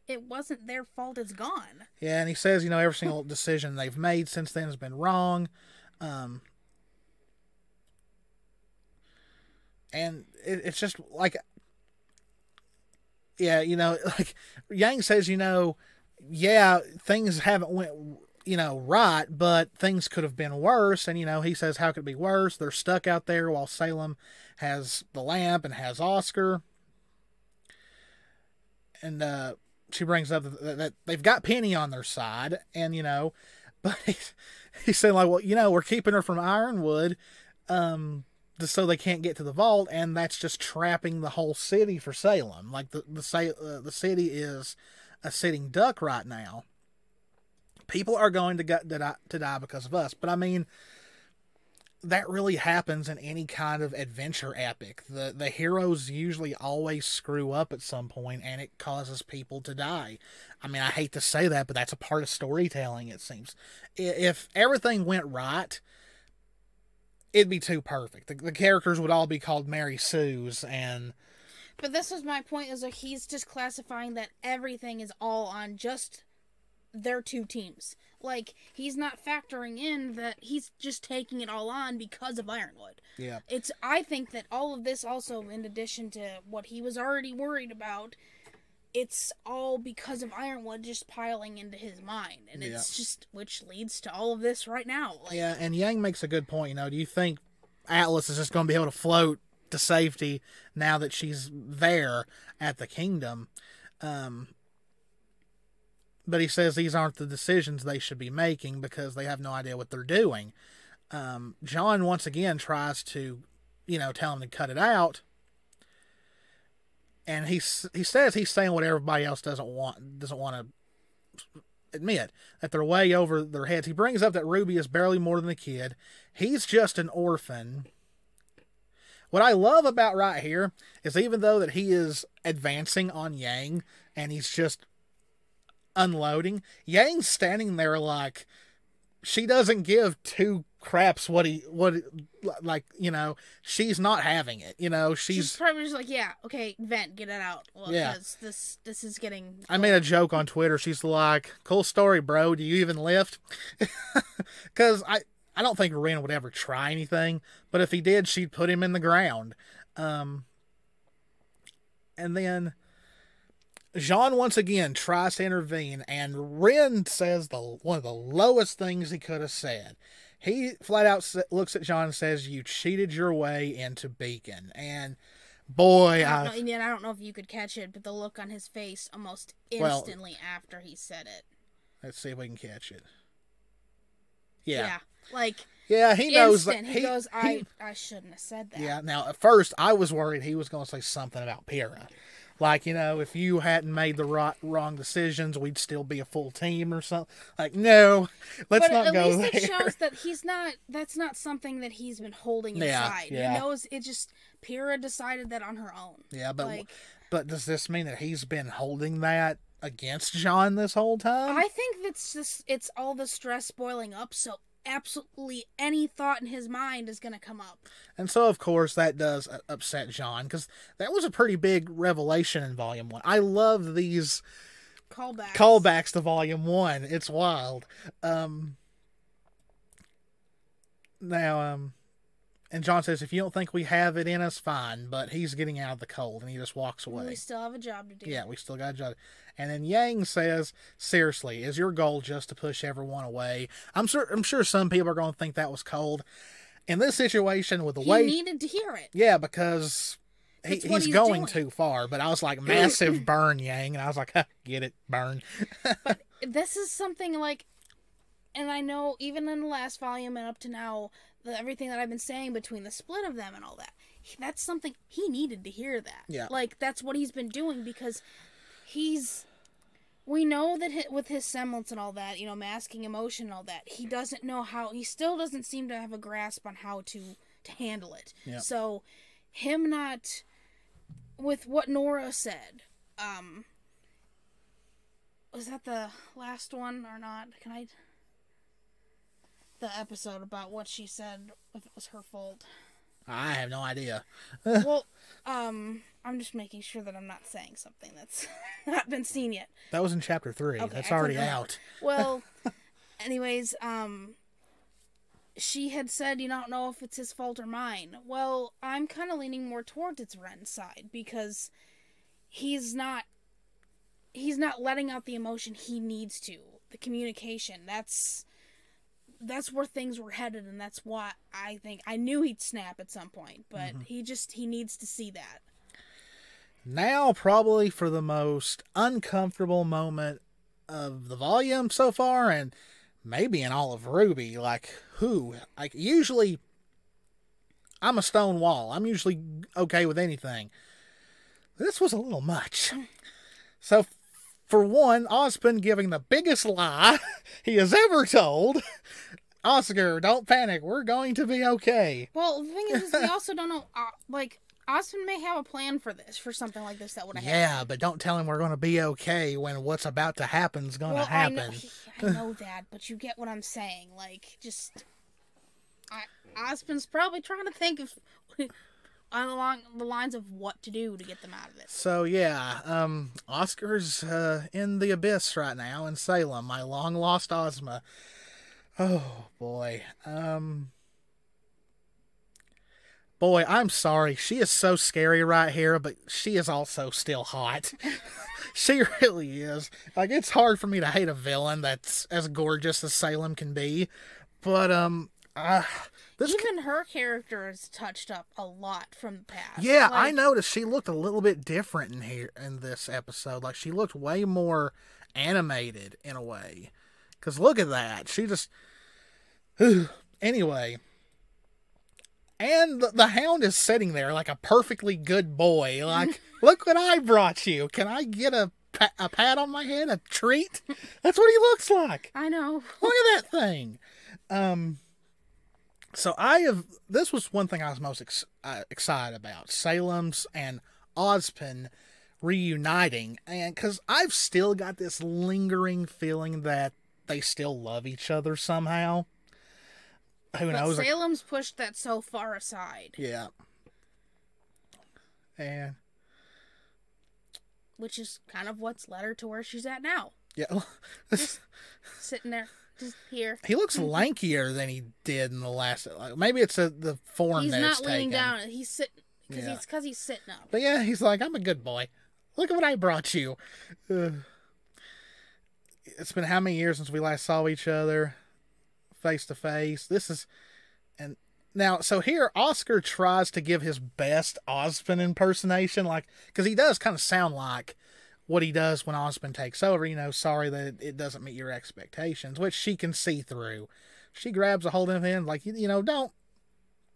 it wasn't their fault. It's gone. Yeah, and he says, you know, every single decision they've made since then has been wrong. And it's just like, yeah, you know, like Yang says, you know, yeah, things haven't went, you know, right, but things could have been worse. And, you know, he says, how could it be worse? They're stuck out there while Salem has the lamp and has Oscar. And she brings up that they've got Penny on their side. And, you know, but he said, like, well, you know, we're keeping her from Ironwood just so they can't get to the vault. And that's just trapping the whole city for Salem. Like, the city is a sitting duck right now. People are going to die because of us. But, I mean, that really happens in any kind of adventure epic. The heroes usually always screw up at some point, and it causes people to die. I mean, I hate to say that, but that's a part of storytelling, it seems. If everything went right, it'd be too perfect. The characters would all be called Mary Sues, and... But this is my point, is that he's just classifying that everything is all on just their two teams. Like, he's not factoring in that he's just taking it all on because of Ironwood. Yeah. It's, I think that all of this also, in addition to what he was already worried about, it's all because of Ironwood just piling into his mind. And it's just, which leads to all of this right now. Like, yeah, and Yang makes a good point, you know, do you think Atlas is just going to be able to float to safety now that she's there at the kingdom? But he says these aren't the decisions they should be making because they have no idea what they're doing. Jaune once again tries to, you know, tell him to cut it out. And he says he's saying what everybody else doesn't want to admit, that they're way over their heads. He brings up that Ruby is barely more than a kid. He's just an orphan. What I love about right here is even though that he is advancing on Yang and he's just unloading, Yang's standing there like she doesn't give two craps like, you know, she's not having it, you know, she's probably just like, yeah, okay, vent, get it out. Well, yeah, this is getting cold. I made a joke on Twitter, she's like, cool story, bro, do you even lift? Because I don't think Ren would ever try anything, but if he did, she'd put him in the ground. And then Jaune once again tries to intervene, and Ren says one of the lowest things he could have said. He flat out looks at Jaune and says, you cheated your way into Beacon. And boy, I don't know if you could catch it, but the look on his face almost instantly after he said it. Let's see if we can catch it. Yeah. Like, yeah, he knows that. He goes, I shouldn't have said that. Yeah, now at first I was worried he was going to say something about Pyrrha. Like, you know, if you hadn't made the wrong decisions, we'd still be a full team or something. Like, no, let's not go there. But at least it shows that he's not, that's not something that he's been holding inside. Yeah. He knows it just, Pyrrha decided that on her own. Yeah, but does this mean that he's been holding that against Jaune this whole time? I think that's just, it's all the stress boiling up, so absolutely any thought in his mind is going to come up. And so, of course, that does upset Jaune, because that was a pretty big revelation in Volume 1. I love these callbacks to Volume 1. It's wild. And Jaune says, if you don't think we have it in us, fine. But he's getting out of the cold, and he just walks away. We still have a job to do. Yeah, we still got a job. And then Yang says, seriously, is your goal just to push everyone away? I'm sure some people are going to think that was cold. In this situation, with the way... He needed to hear it. Yeah, because he's going too far. But I was like, massive burn, Yang. And I was like, get it, burn. But this is something like... And I know, even in the last volume and up to now... everything that I've been saying between the split of them and all that. That's something he needed to hear that. Yeah. Like, that's what he's been doing because he's... We know that with his semblance and all that, you know, masking emotion and all that, he doesn't know how... He still doesn't seem to have a grasp on how to handle it. Yeah. So, him not... With what Nora said, was that the last one or not? Can I... The episode about what she said, if it was her fault. I have no idea. Well, I'm just making sure that I'm not saying something that's not been seen yet. That was in chapter 3. Okay, that's already out. Well, anyways, she had said, you don't know if it's his fault or mine. Well, I'm kind of leaning more towards its Ren's side because he's not letting out the emotion he needs to. The communication, that's where things were headed, and that's why I think I knew he'd snap at some point, but he needs to see that. Now, probably for the most uncomfortable moment of the volume so far, and maybe in all of Ruby, like usually I'm a stone wall. I'm usually okay with anything. This was a little much. So for one, Ozpin giving the biggest lie he has ever told. Oscar, don't panic. We're going to be okay. Well, the thing is we also don't know, like, Ozpin may have a plan for this, for something like this that would have happened. Yeah, but don't tell him we're going to be okay when what's about to happen is going to happen. I know that, but you get what I'm saying. Like, just... Ozpin's probably trying to think of... along the lines of what to do to get them out of this. So, yeah, Oscar's in the abyss right now in Salem, my long-lost Ozma. Oh, boy. Boy, I'm sorry. She is so scary right here, but she is also still hot. She really is. Like, it's hard for me to hate a villain that's as gorgeous as Salem can be, but, even her character is touched up a lot from the past. Yeah, like, I noticed she looked a little bit different in this episode. Like, she looked way more animated in a way. Because look at that. She just... Anyway. And the hound is sitting there like a perfectly good boy. Like, look what I brought you. Can I get a pat on my head? A treat? That's what he looks like. I know. Look at that thing. So this was one thing I was most excited about, Salem's and Ozpin reuniting, and because I've still got this lingering feeling that they still love each other somehow. Who knows? Salem's pushed that so far aside. Yeah. And which is kind of what's led her to where she's at now. Yeah. Just sitting there. Just here. He looks lankier than he did in the last. Like, maybe it's the form he's that not it's laying taken. Down. He's sitting because he's sitting up. But yeah, he's like, I'm a good boy. Look at what I brought you. It's been how many years since we last saw each other, face to face. So here Oscar tries to give his best Ozpin impersonation, like because he does kind of sound like what he does when Ozpin takes over, you know, sorry that it doesn't meet your expectations, which she can see through. She grabs a hold of him, like, you know,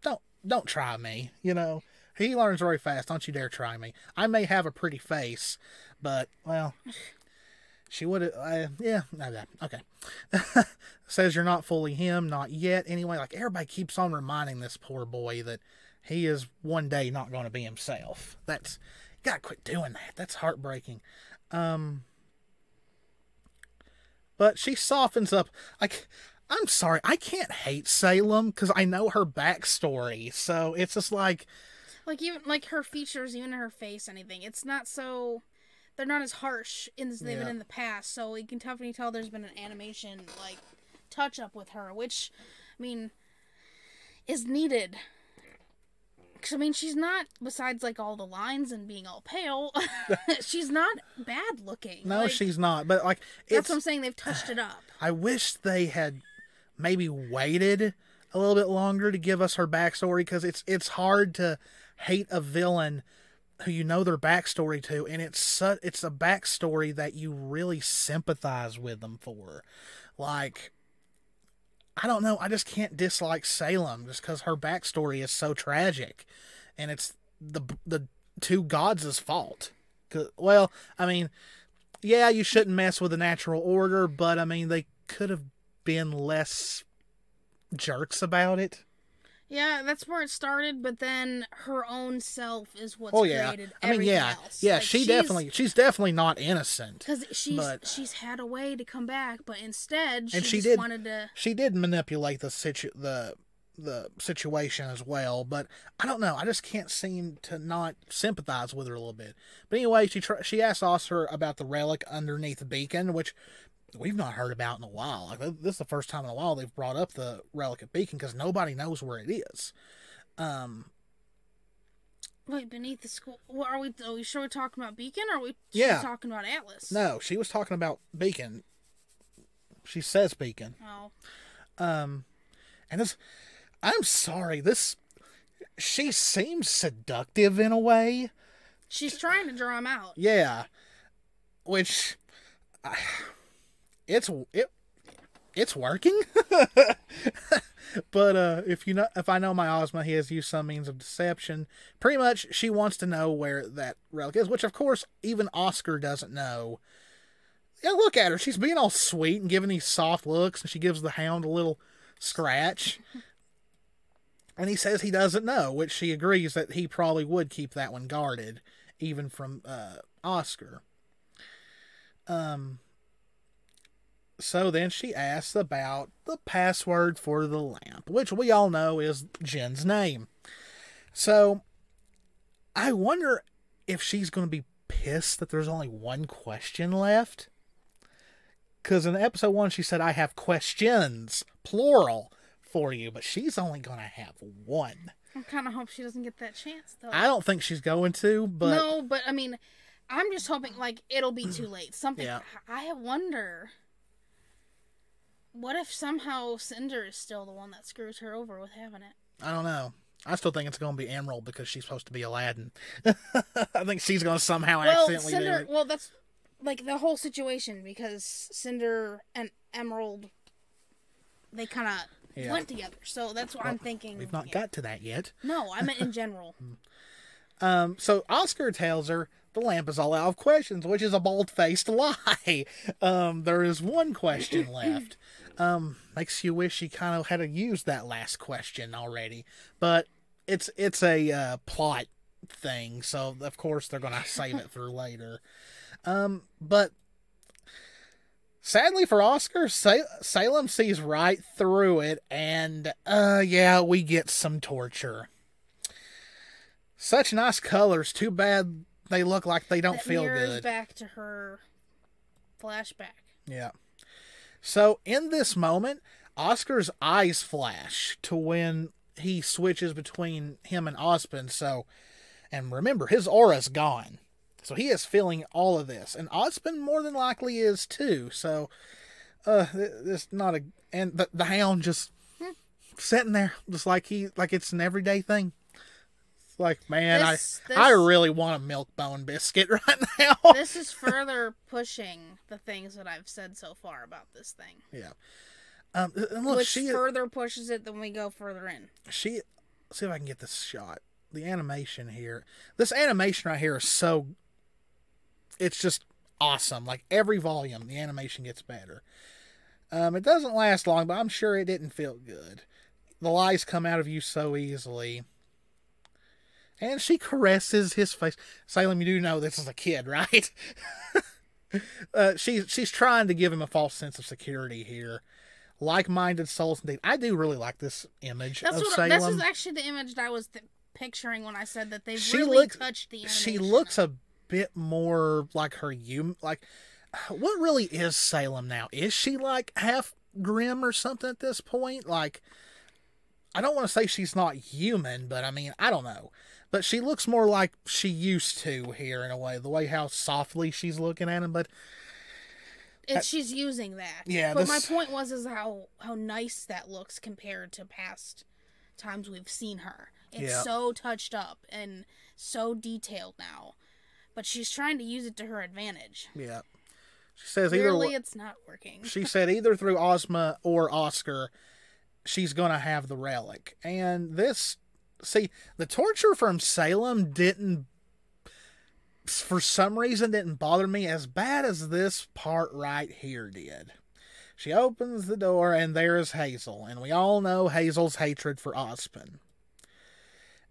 don't try me, you know. He learns very fast, don't you dare try me. I may have a pretty face, but, well, she would have, okay. Says you're not fully him, not yet. Anyway, like, everybody keeps on reminding this poor boy that he is one day not going to be himself. That's... Gotta quit doing that. That's heartbreaking. but she softens up. I'm sorry, I can't hate Salem because I know her backstory, so it's just like... even like her features, even her face, anything. It's not so... They're not as harsh as they've been in the past, so you can definitely tell there's been an animation, like, touch-up with her, which, I mean, is needed. Because, I mean, she's not, besides, like, all the lines and being all pale, she's not bad-looking. No, like, she's not, but, like... That's what I'm saying, they've touched it up. I wish they had maybe waited a little bit longer to give us her backstory, because it's hard to hate a villain who you know their backstory to, and it's a backstory that you really sympathize with them for. Like, I don't know, I just can't dislike Salem just because her backstory is so tragic, and it's the two gods' fault. Well, I mean, yeah, you shouldn't mess with the natural order, but I mean, they could have been less jerks about it. Yeah, that's where it started, but then her own self is what's created everything else. Yeah, like, she's definitely not innocent. Because she's had a way to come back, but instead she did manipulate the situation as well. But I don't know, I just can't seem to not sympathize with her a little bit. But anyway, she asks Oscar about the relic underneath Beacon, which we've not heard about in a while. Like, this is the first time in a while they've brought up the Relic of Beacon, because nobody knows where it is. Wait, beneath the school... What, are we sure we're talking about Beacon, or are we talking about Atlas? No, she was talking about Beacon. She says Beacon. Oh. And this... I'm sorry, this... She seems seductive in a way. She's trying to draw him out. Yeah. Which... It's working, but if I know my Ozma, he has used some means of deception. Pretty much, she wants to know where that relic is, which of course even Oscar doesn't know. Yeah, look at her; she's being all sweet and giving these soft looks, and she gives the hound a little scratch. And he says he doesn't know, which she agrees that he probably would keep that one guarded, even from Oscar. So then she asks about the password for the lamp, which we all know is Jen's name. So I wonder if she's going to be pissed that there's only one question left. Because in episode 1, she said, I have questions, plural, for you. But she's only going to have one. I kind of hope she doesn't get that chance, though. I don't think she's going to, but... No, but I mean, I'm just hoping, like, it'll be too late. Something, yeah. I wonder... What if somehow Cinder is still the one that screws her over with having it? I don't know. I still think it's going to be Emerald because she's supposed to be Aladdin. I think she's going to somehow accidentally Cinder, do it. Well, that's like the whole situation because Cinder and Emerald, they kind of went together. So that's what I'm thinking. We've not got to that yet. No, I meant in general. So Oscar tells her the lamp is all out of questions, which is a bold-faced lie. There is one question left. Makes you wish she kind of had to use that last question already, but it's a plot thing, so of course they're gonna save it for later. But sadly for Oscar, Salem sees right through it, and we get some torture. Such nice colors, too bad they look like they don't feel good. It mirrors back to her flashback. Yeah. So, in this moment, Oscar's eyes flash to when he switches between him and Ozpin. So, and remember, his aura's gone. So, he is feeling all of this. And Ozpin more than likely is, too. So, it's not a... And the hound just sitting there, just like it's an everyday thing. It's like, man, I really want a milk bone biscuit right now. This is further pushing the things that I've said so far about this thing. Yeah. And look, which further pushes it than we go further in. Let's see if I can get this shot. The animation here. This animation right here is so... It's just awesome. Like, every volume, the animation gets better. It doesn't last long, but I'm sure it didn't feel good. The lies come out of you so easily. And she caresses his face. Salem, you do know this is a kid, right? She's trying to give him a false sense of security here. Like-minded souls, indeed. I do really like this image of Salem. This is actually the image that I was picturing when I said that they really touched the animation. She looks a bit more like her what really is Salem now? Is she like half grim or something at this point? Like, I don't want to say she's not human, but I mean, I don't know. But she looks more like she used to here in a way, the way how softly she's looking at him, but she's using that. Yeah. But my point was is how nice that looks compared to past times we've seen her. It's so touched up and so detailed now. But she's trying to use it to her advantage. Yeah. She says clearly it's not working. She said either through Ozma or Oscar, she's going to have the relic. And this, see, the torture from Salem didn't, for some reason, didn't bother me as bad as this part right here did. She opens the door, and there is Hazel. And we all know Hazel's hatred for Ozpin.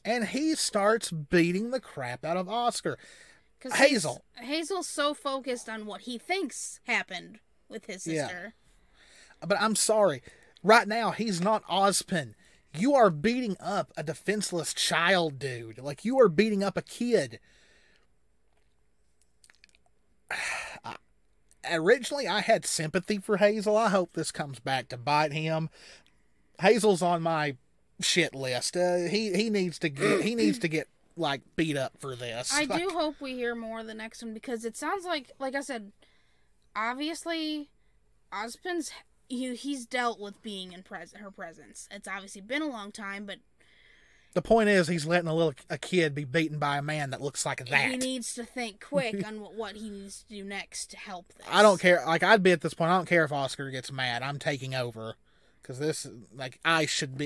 And he starts beating the crap out of Oscar. Hazel. Hazel's so focused on what he thinks happened with his sister. Yeah. But I'm sorry. Right now, he's not Ozpin. You are beating up a defenseless child, dude. Like, you are beating up a kid. Originally, I had sympathy for Hazel. I hope this comes back to bite him. Hazel's on my shit list. He needs to get like beat up for this. I do hope we hear more of the next one, because it sounds like I said, obviously Ozpin's he's dealt with being in her presence. It's obviously been a long time, but the point is he's letting a kid be beaten by a man that looks like that. He needs to think quick on what he needs to do next to help this. I don't care. Like, I'd be at this point, I don't care if Oscar gets mad. I'm taking over, because this, like, I should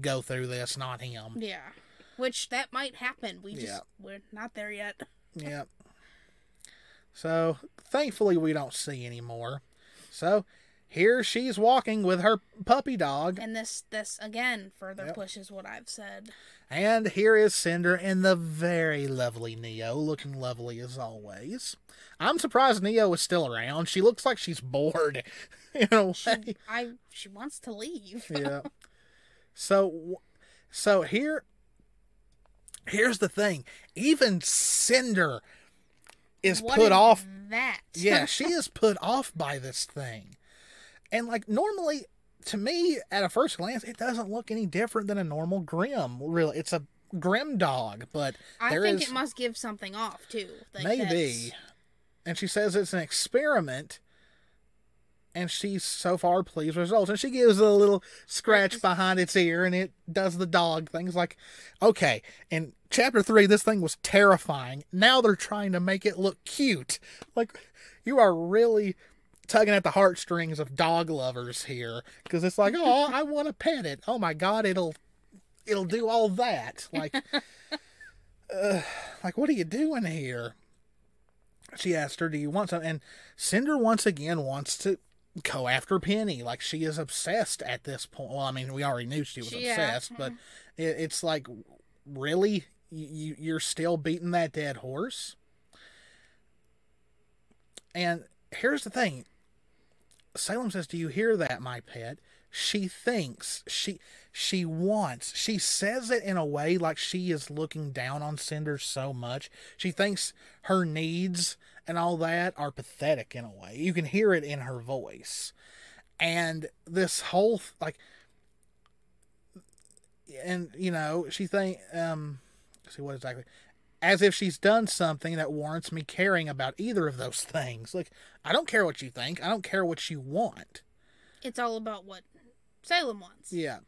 go through this, not him. Yeah. Which, that might happen. We're not there yet. Yeah. So, thankfully, we don't see any more. So, here she's walking with her puppy dog. And this again, further pushes what I've said. And here is Cinder and the very lovely Neo, looking lovely as always. I'm surprised Neo is still around. She looks like she's bored, in a way. She wants to leave. Yeah. So here... Here's the thing. Even Cinder is put off. That? Yeah, she is put off by this thing. And, like, normally, to me, at a first glance, it doesn't look any different than a normal Grim. Really, it's a Grim dog, but I think it must give something off, too. Like, maybe. And she says it's an experiment, and she's so far pleased with results. And she gives it a little scratch behind its ear, and it does the dog things. Like, okay, in Chapter 3, this thing was terrifying. Now they're trying to make it look cute. Like, you are really tugging at the heartstrings of dog lovers here. Because it's like, oh, I want to pet it. Oh, my God, it'll do all that. Like, like, what are you doing here? She asked her, do you want something? And Cinder, once again, wants to go after Penny. Like, she is obsessed at this point. Well, I mean, we already knew she was obsessed, but it's like, really? You're still beating that dead horse? And here's the thing. Salem says, do you hear that, my pet? She thinks, she wants, she says it in a way like she is looking down on Cinder so much. She thinks her needs and all that are pathetic in a way. You can hear it in her voice. And this whole, like, and, you know, she think, let's see what exactly, as if she's done something that warrants me caring about either of those things. Like, I don't care what you think. I don't care what you want. It's all about what Salem wants. Yeah.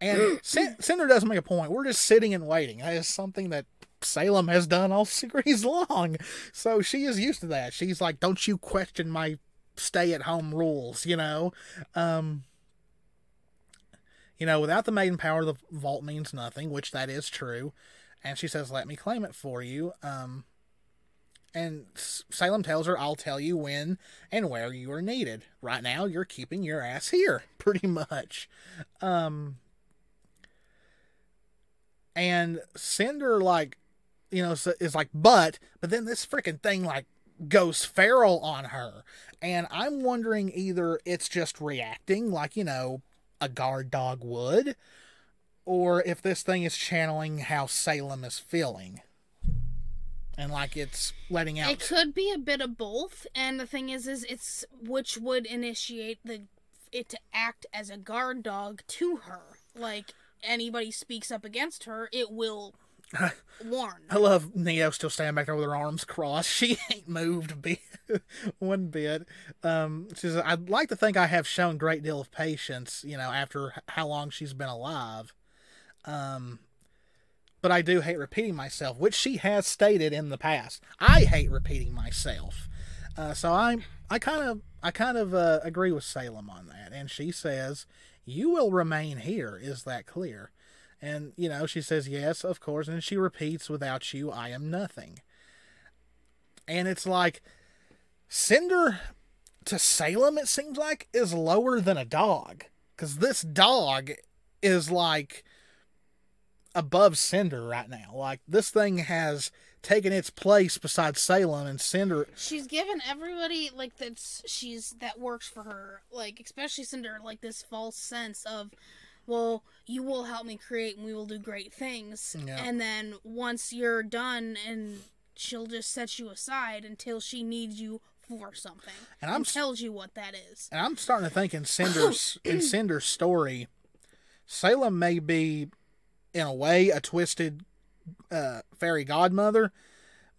And Cinder doesn't make a point. We're just sitting and waiting. That is something that Salem has done all series long. So she is used to that. She's like, don't you question my stay-at-home rules, you know? You know, without the maiden power, the vault means nothing, which that is true. And she says, let me claim it for you. And Salem tells her, I'll tell you when and where you are needed. Right now, you're keeping your ass here, pretty much. And Cinder, like, you know, is like, but then this freaking thing, like, goes feral on her. And I'm wondering either it's just reacting like, you know, a guard dog would, or if this thing is channeling how Salem is feeling. And, like, it's letting out... It could be a bit of both, and the thing is it's... which would initiate it to act as a guard dog to her. Like, anybody speaks up against her, it will warn. I love Neo still standing back there with her arms crossed. She ain't moved one bit. She says, I'd like to think I have shown a great deal of patience, you know, after how long she's been alive. But I do hate repeating myself, which she has stated in the past. I hate repeating myself. So I kind of agree with Salem on that. And she says, you will remain here. Is that clear? And, you know, she says, yes, of course. And she repeats, without you, I am nothing. And it's like, Cinder to Salem, it seems like, is lower than a dog. Because this dog is like... above Cinder right now. Like, this thing has taken its place beside Salem, and Cinder... She's given everybody, like, that works for her, like, especially Cinder, like, this false sense of, well, you will help me create and we will do great things. Yeah. And then once you're done, and she'll just set you aside until she needs you for something. And tells you what that is. And I'm starting to think in Cinder's story, Salem may be... in a way, a twisted fairy godmother,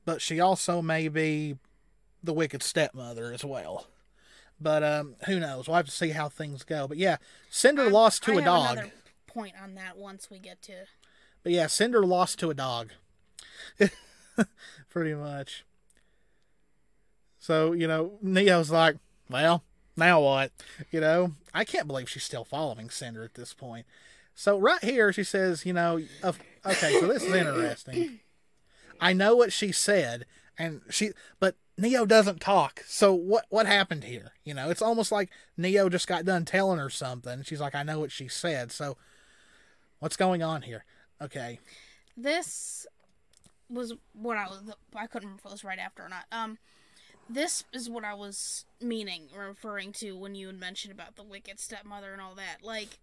but she also may be the wicked stepmother as well. But who knows? We'll have to see how things go. But yeah, Cinder lost to a dog. Another point on that once we get to. But yeah, Cinder lost to a dog. Pretty much. So, you know, Neo's like, well, now what? You know, I can't believe she's still following Cinder at this point. So right here, she says, you know, okay, so this is interesting. I know what she said, but Neo doesn't talk. So what happened here? You know, it's almost like Neo just got done telling her something. She's like, I know what she said. So what's going on here? Okay. This was what I couldn't remember if it was right after or not. This is what I was referring to when you had mentioned about the wicked stepmother and all that. Like,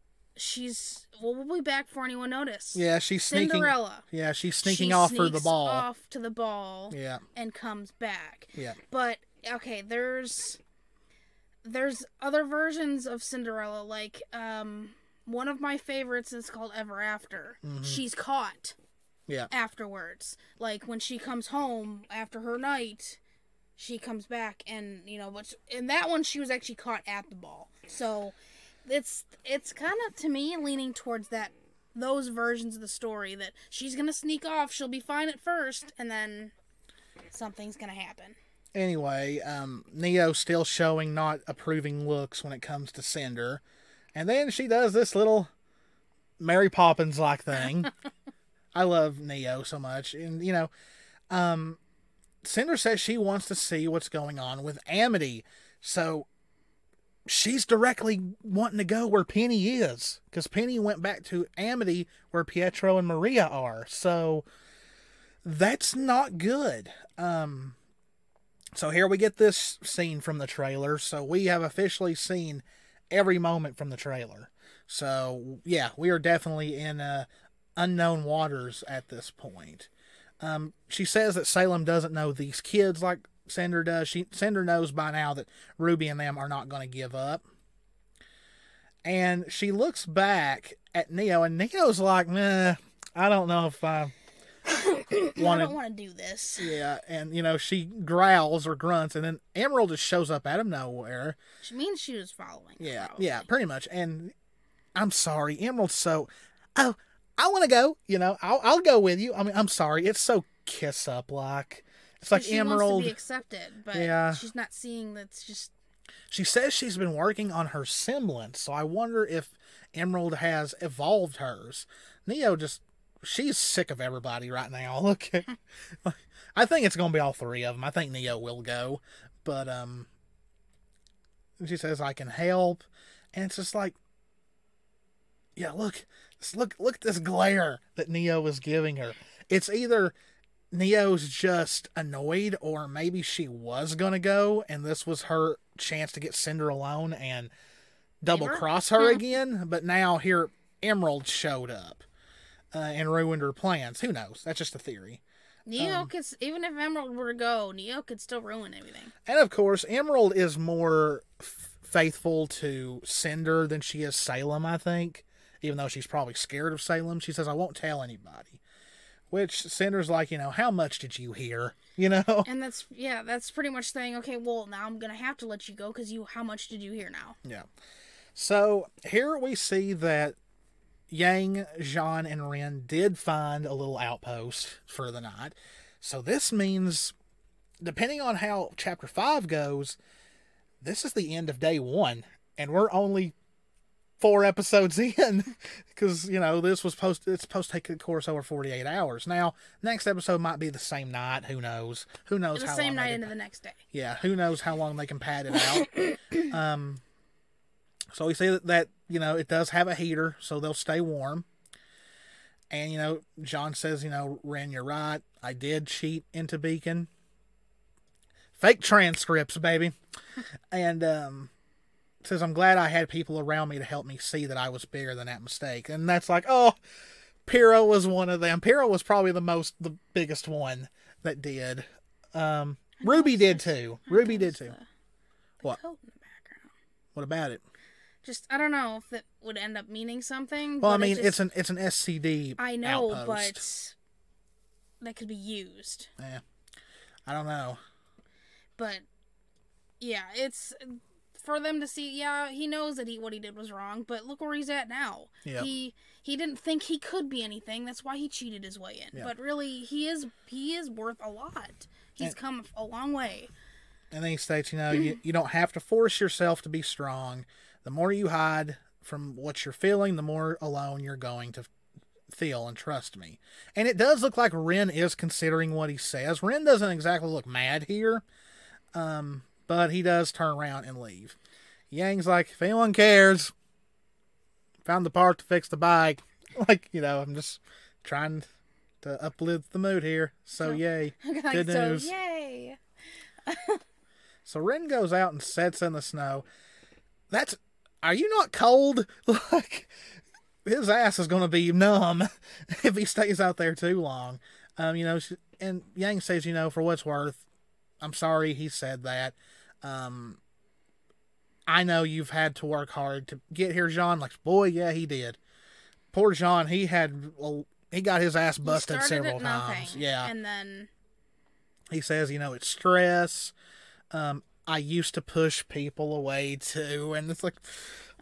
we'll be back before anyone noticed. Yeah, she's sneaking. Cinderella. Yeah, she's sneaking off for the ball. Off to the ball. Yeah. And comes back. Yeah. But okay, there's other versions of Cinderella. Like one of my favorites is called Ever After. Mm-hmm. She's caught. Yeah. Afterwards, like when she comes home after her night, she comes back and you know, but in that one she was actually caught at the ball. So. It's kind of, to me, leaning towards those versions of the story that she's going to sneak off, she'll be fine at first, and then something's going to happen. Anyway, Neo still showing not approving looks when it comes to Cinder. And then she does this little Mary Poppins-like thing. I love Neo so much. And, you know, Cinder says she wants to see what's going on with Amity. So... she's directly wanting to go where Penny is, because Penny went back to Amity where Pietro and Maria are. So that's not good. So here we get this scene from the trailer. So we have officially seen every moment from the trailer. So yeah, we are definitely in unknown waters at this point. She says that Salem doesn't know these kids like Cinder does. Cinder knows by now that Ruby and them are not going to give up. And she looks back at Neo, and Neo's like, nah, I don't know if I want to do this. Yeah, and, you know, she growls or grunts, and then Emerald just shows up out of nowhere. She means she was following. Yeah, probably. Yeah, pretty much. And I'm sorry, Emerald's so, oh, I want to go, you know, I'll go with you. I mean, I'm sorry, it's so kiss-up-like. It's like she Emerald wants to be accepted, but yeah. She's not seeing that's just... She says she's been working on her semblance, so I wonder if Emerald has evolved hers. Neo just... she's sick of everybody right now. Look, I think it's going to be all three of them. I think Neo will go, but she says, I can help, and it's just like... yeah, look at this glare that Neo is giving her. It's either... Neo's just annoyed, or maybe she was gonna go and this was her chance to get Cinder alone and double cross her again, but now here Emerald showed up and ruined her plans. Who knows? That's just a theory. Neo could, even if Emerald were to go, Neo could still ruin everything. And of course, Emerald is more faithful to Cinder than she is Salem, I think. Even though she's probably scared of Salem, she says, "I won't tell anybody." Which Cinder's like, you know, how much did you hear? You know? And that's, yeah, that's pretty much saying, okay, well, now I'm going to have to let you go because you, how much did you hear now? Yeah. So here we see that Yang, Jaune, and Ren did find a little outpost for the night. So this means, depending on how Chapter 5 goes, this is the end of Day 1, and we're only 4 episodes in, because, you know, this was it's supposed to take the course over 48 hours. Now, next episode might be the same night. Who knows? Who knows how long? The same night into the next day. Yeah, who knows how long they can pad it out. So we see that you know, it does have a heater, so they'll stay warm. And, you know, Jaune says, you know, Ren, you're right. I did cheat into Beacon. Fake transcripts, baby. And, says, I'm glad I had people around me to help me see that I was bigger than that mistake. And that's like, oh, Pyrrha was one of them. Pyrrha was probably the biggest one that did. Ruby did too. Ruby did too. What? In the background. What about it? Just, I don't know if it would end up meaning something. Well, I mean, it's an SCD. I know, outpost. But that could be used. Yeah, I don't know. But yeah, it's for them to see. Yeah, he knows that what he did was wrong, but look where he's at now. Yep. He didn't think he could be anything. That's why he cheated his way in. Yep. But really, he is worth a lot. He's come a long way. And then he states, you know, you don't have to force yourself to be strong. The more you hide from what you're feeling, the more alone you're going to feel, and trust me. And it does look like Ren is considering what he says. Ren doesn't exactly look mad here, but he does turn around and leave. Yang's like, if anyone cares, found the part to fix the bike. Like, you know, I'm just trying to uplift the mood here. So, yay. Like, good news. So, yay. So, Ren goes out and sets in the snow. That's... Are you not cold? Like, his ass is going to be numb if he stays out there too long. You know, and Yang says, you know, for what's worth, I'm sorry he said that. I know you've had to work hard to get here, Jaune. Like, boy, yeah, he did. Poor Jaune, he got his ass busted several times. Yeah. And then he says, you know, it's stress. I used to push people away too, and it's like,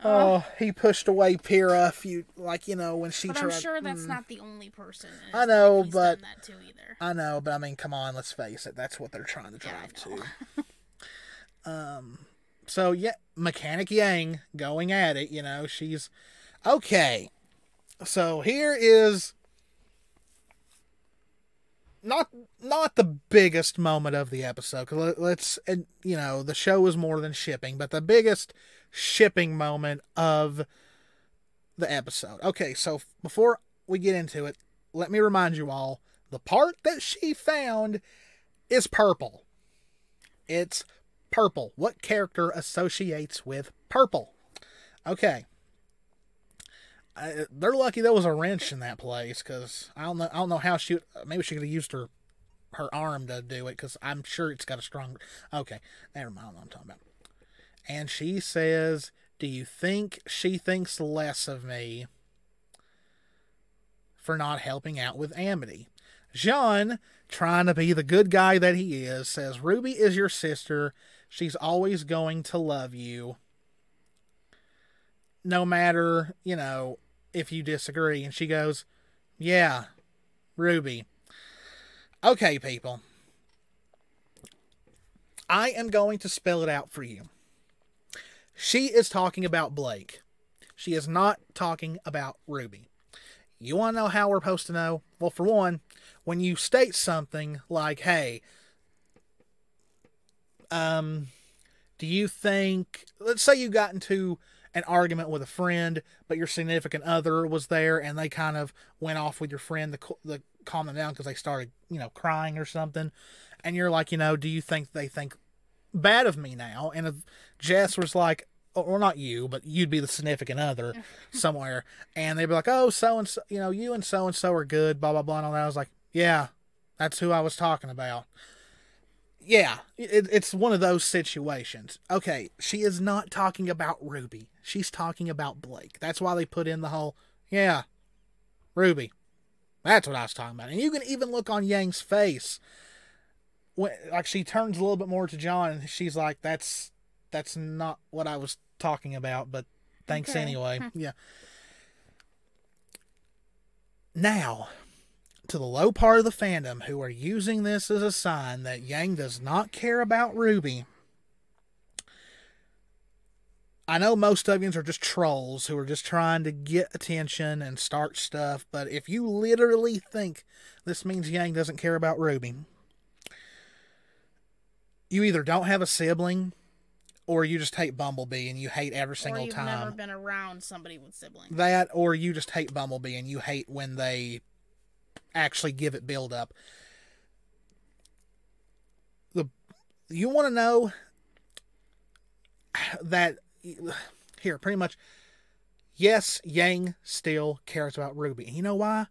oh, he pushed away Pyrrha. When she tried. But I'm sure that's not the only person. I know, but done that too either. I know, but I mean, come on, let's face it. That's what they're trying to drive to. So yeah, Mechanic Yang going at it. You know, she's okay. So here is not the biggest moment of the episode, because the show is more than shipping, but the biggest shipping moment of the episode. Okay, so before we get into it, let me remind you all, the part that she found is purple. It's purple. What character associates with purple? Okay. They're lucky there was a wrench in that place, because I don't know how she... Maybe she could have used her arm to do it, because I'm sure it's got a strong... Okay, never mind, I don't know what I'm talking about. And she says, do you think she thinks less of me for not helping out with Amity? Jaune, trying to be the good guy that he is, says, Ruby is your sister. She's always going to love you. No matter, you know, if you disagree. And she goes, yeah, Ruby. Okay, people. I am going to spell it out for you. She is talking about Blake. She is not talking about Ruby. You want to know how we're supposed to know? Well, for one, when you state something like, hey, do you think... Let's say you got into an argument with a friend, but your significant other was there and they kind of went off with your friend to calm them down because they started, you know, crying or something. And you're like, you know, do you think they think bad of me now? And if Jess was like, or not you, but you'd be the significant other somewhere. And they'd be like, oh, so-and-so, you know, you and so-and-so are good, blah, blah, blah, and all that. I was like, yeah, that's who I was talking about. Yeah, it's one of those situations. Okay, she is not talking about Ruby. She's talking about Blake. That's why they put in the whole, yeah, Ruby. That's what I was talking about. And you can even look on Yang's face. When, like, she turns a little bit more to John, and she's like, that's not what I was talking about, but thanks anyway. Yeah. Now, to the low part of the fandom who are using this as a sign that Yang does not care about Ruby. I know most of you are just trolls who are just trying to get attention and start stuff, but if you literally think this means Yang doesn't care about Ruby, you either don't have a sibling or you just hate Bumblebee and you hate every single time. Or you've never been around somebody with siblings. That, or you just hate Bumblebee and you hate when they actually give it build up. You want to know that here, pretty much, yes, Yang still cares about Ruby. And you know why?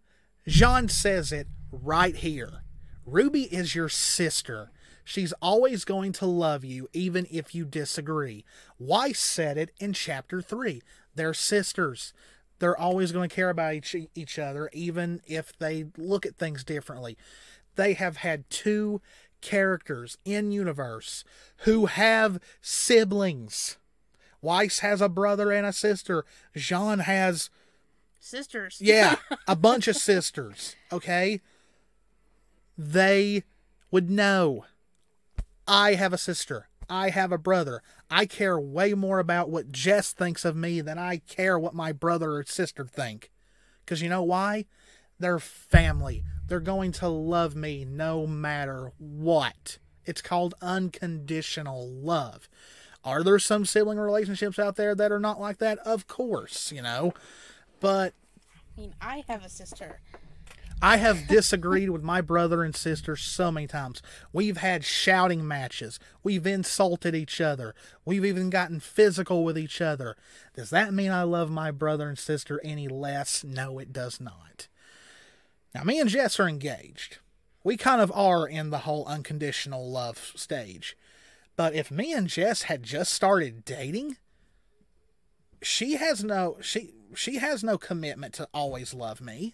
Jaune says it right here. Ruby is your sister. She's always going to love you, even if you disagree. Weiss said it in Chapter 3. They're sisters. They're always going to care about each other, even if they look at things differently. They have had two characters in-universe who have siblings. Weiss has a brother and a sister. Jaune has... sisters. Yeah, a bunch of sisters, okay? They would know. I have a sister. I have a brother. I care way more about what Jess thinks of me than I care what my brother or sister think. Because you know why? They're family. They're going to love me no matter what. It's called unconditional love. Are there some sibling relationships out there that are not like that? Of course, you know. But... I mean, I have a sister. I have disagreed with my brother and sister so many times. We've had shouting matches. We've insulted each other. We've even gotten physical with each other. Does that mean I love my brother and sister any less? No, it does not. Now, me and Jess are engaged. We kind of are in the whole unconditional love stage. But if me and Jess had just started dating, she has no commitment to always love me.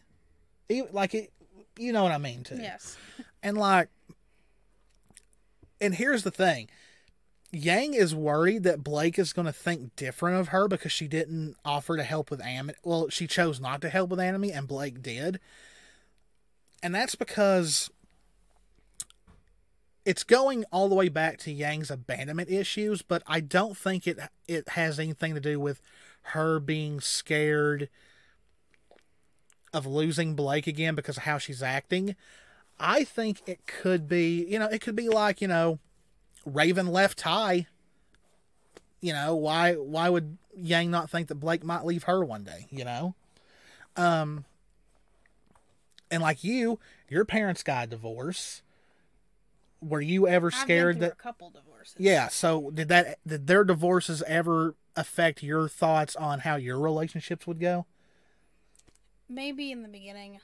Like, you know what I mean, too. Yes. And, like, and here's the thing. Yang is worried that Blake is going to think different of her because she didn't offer to help with Anime. Well, she chose not to help with Anime, and Blake did. And that's because it's going all the way back to Yang's abandonment issues, but I don't think it has anything to do with her being scared of losing Blake again because of how she's acting. I think it could be, you know, it could be like, you know, Raven left Ty. You know, why would Yang not think that Blake might leave her one day, you know? And like your parents got a divorce. Were you ever scared that... I've been through a couple divorces. Yeah, so did their divorces ever affect your thoughts on how your relationships would go? Maybe in the beginning,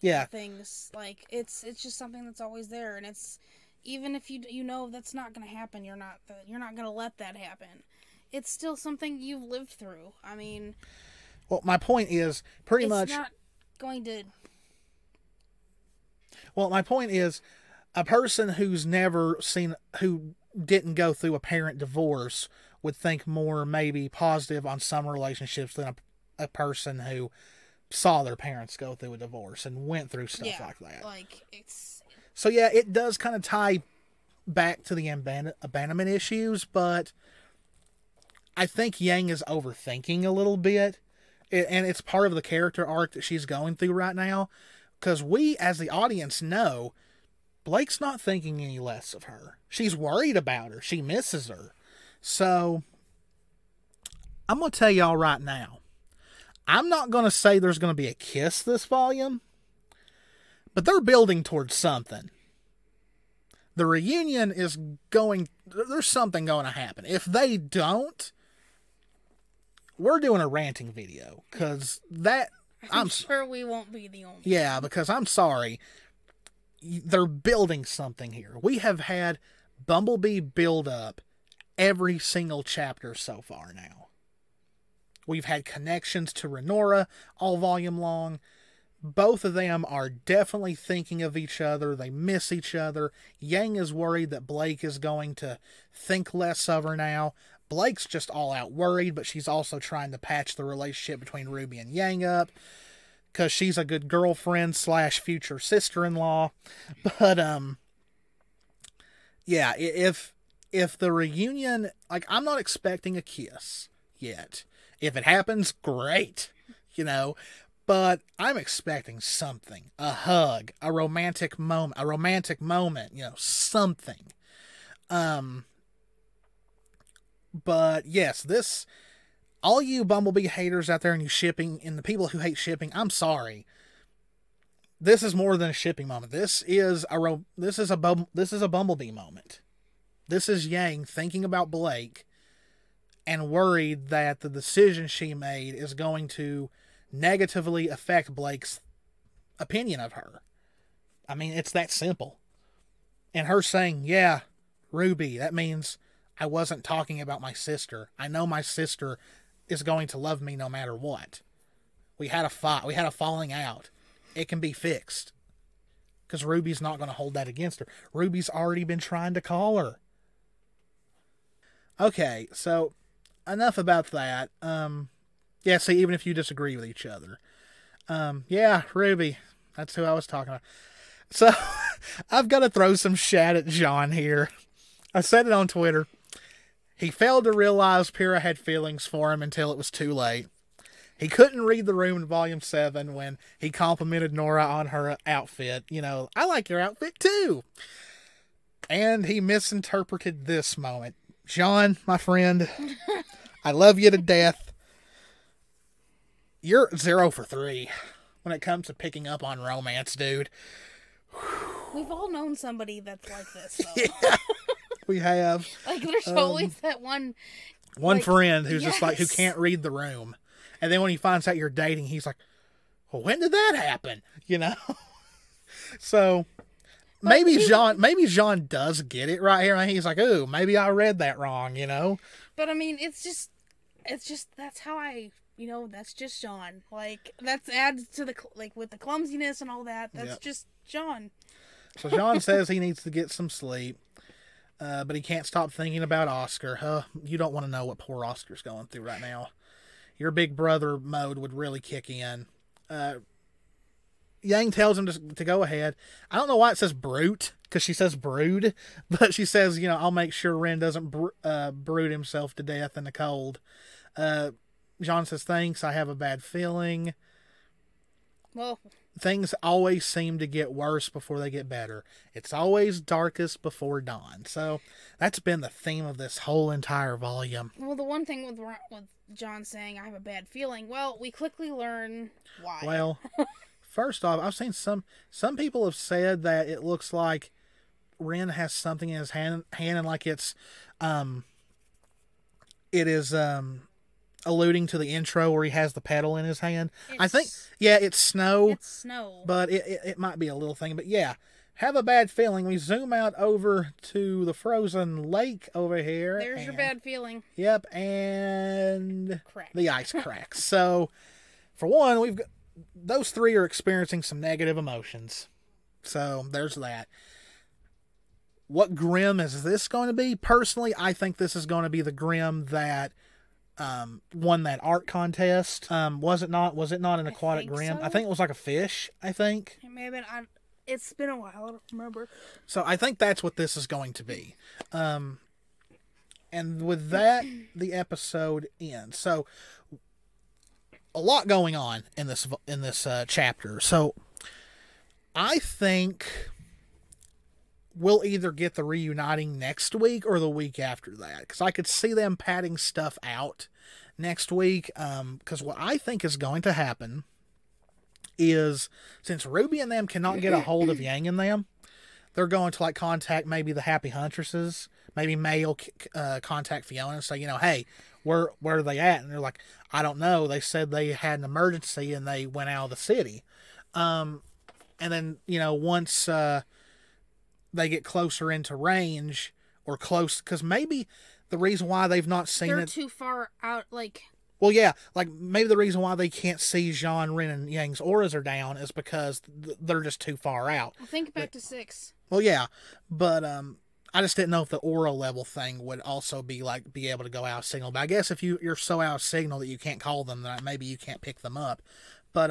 yeah. Things like it's just something that's always there, and it's even if you know that's not going to happen, you're not going to let that happen. It's still something you've lived through. I mean, well, my point is pretty much not going to. Well, my point is, a person who's never seen who didn't go through a parent divorce would think more maybe positive on some relationships than a person who saw their parents go through a divorce and went through stuff like that. Like so yeah, it does kind of tie back to the abandonment issues, but I think Yang is overthinking a little bit, and it's part of the character arc that she's going through right now, because we, as the audience, know Blake's not thinking any less of her. She's worried about her. She misses her. So I'm going to tell y'all right now, I'm not going to say there's going to be a kiss this volume, but they're building towards something. The reunion is going, there's something going to happen. If they don't, we're doing a ranting video, because that, I'm sure we won't be the only. Yeah, because I'm sorry. They're building something here. We have had Bumblebee build up every single chapter so far now. We've had connections to Renora all volume long. Both of them are definitely thinking of each other. They miss each other. Yang is worried that Blake is going to think less of her now. Blake's just all out worried, but she's also trying to patch the relationship between Ruby and Yang up, because she's a good girlfriend slash future sister-in-law. But, yeah, if the reunion, like, I'm not expecting a kiss yet. If it happens, great, you know. But I'm expecting something. A hug. A romantic moment. A romantic moment. You know, something. But, yes, this... All you Bumblebee haters out there and you shipping, and the people who hate shipping, I'm sorry. This is more than a shipping moment. This is a Bumblebee moment. This is Yang thinking about Blake and worried that the decision she made is going to negatively affect Blake's opinion of her. I mean, it's that simple. And her saying, yeah, Ruby, that means I wasn't talking about my sister. I know my sister is going to love me no matter what. We had a fight. We had a falling out. It can be fixed. Because Ruby's not going to hold that against her. Ruby's already been trying to call her. Okay, so enough about that. Yeah, see, even if you disagree with each other. Yeah, Ruby. That's who I was talking about. So, I've got to throw some shade at Jaune here. I said it on Twitter. He failed to realize Pyrrha had feelings for him until it was too late. He couldn't read the room in Volume 7 when he complimented Nora on her outfit. You know, I like your outfit too. And he misinterpreted this moment. Jaune, my friend, I love you to death. You're 0 for 3 when it comes to picking up on romance, dude. We've all known somebody that's like this, though. Yeah, we have. Like, there's always that one like, friend who's yes. Just like, who can't read the room. And then when he finds out you're dating, he's like, well, when did that happen? You know? So, but maybe Jaune does get it right here. And he's like, ooh, maybe I read that wrong, you know? But, I mean, it's just, that's how I... You know, that's just Jaune. Like, that's adds to the, like, with the clumsiness and all that, that's yep. Just Jaune. So Jaune says he needs to get some sleep, but he can't stop thinking about Oscar. Huh? You don't want to know what poor Oscar's going through right now. Your big brother mode would really kick in. Yang tells him to go ahead. I don't know why it says brute, because she says brood, but she says, you know, I'll make sure Ren doesn't brood himself to death in the cold. Jaune says, thanks, I have a bad feeling. Well, things always seem to get worse before they get better. It's always darkest before dawn. So that's been the theme of this whole entire volume. Well, the one thing with Jaune saying, I have a bad feeling, well, we quickly learn why. Well, first off, I've seen some people have said that it looks like Ren has something in his hand and like it is alluding to the intro where he has the pedal in his hand. I think, yeah, it's snow. It's snow. But it might be a little thing. But yeah, have a bad feeling. We zoom out over to the frozen lake over here. There's your bad feeling. Yep, and crack. The ice cracks. So, for one, we've got, those three are experiencing some negative emotions. So, there's that. What grim is this going to be? Personally, I think this is going to be the grim that... won that art contest. Was it not an aquatic grim? So. I think it was like a fish, I think. It may have been, it's been a while, I don't remember. So I think that's what this is going to be. And with that, the episode ends. So a lot going on in this chapter. So I think we'll either get the reuniting next week or the week after that. Because I could see them padding stuff out next week, because what I think is going to happen is, since Ruby and them cannot get a hold of Yang and them, they're going to, like, contact maybe the Happy Huntresses. Maybe May will contact Fiona and say, you know, hey, where are they at? And they're like, I don't know. They said they had an emergency and they went out of the city. And then, you know, once they get closer into range, or close, because maybe the reason why they've not seen it... They're too far out, like... Well, yeah, like, maybe the reason why they can't see Jaune, Ren, and Yang's auras are down is because they're just too far out. Well, think back to 6. Well, yeah, but I just didn't know if the aura level thing would also be, like, be able to go out of signal. But I guess if you're so out of signal that you can't call them, then maybe you can't pick them up. But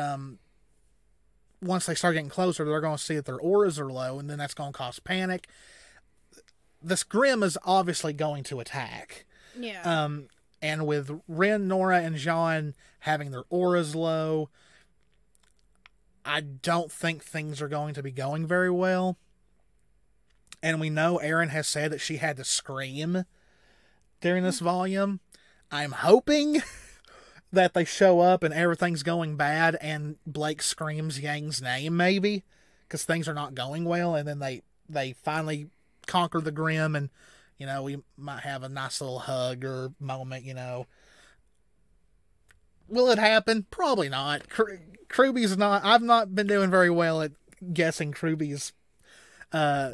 once they start getting closer, they're going to see that their auras are low, and then that's going to cause panic. This Grim is obviously going to attack. Yeah. And with Ren, Nora, and Jaune having their auras low, I don't think things are going to be going very well. And we know Erin has said that she had to scream during this volume. I'm hoping that they show up and everything's going bad and Blake screams Yang's name, maybe, because things are not going well, and then they finally conquer the Grim, and you know, we might have a nice little hug or moment, you know. Will it happen? Probably not. Kruby's not... I've not been doing very well at guessing Kruby's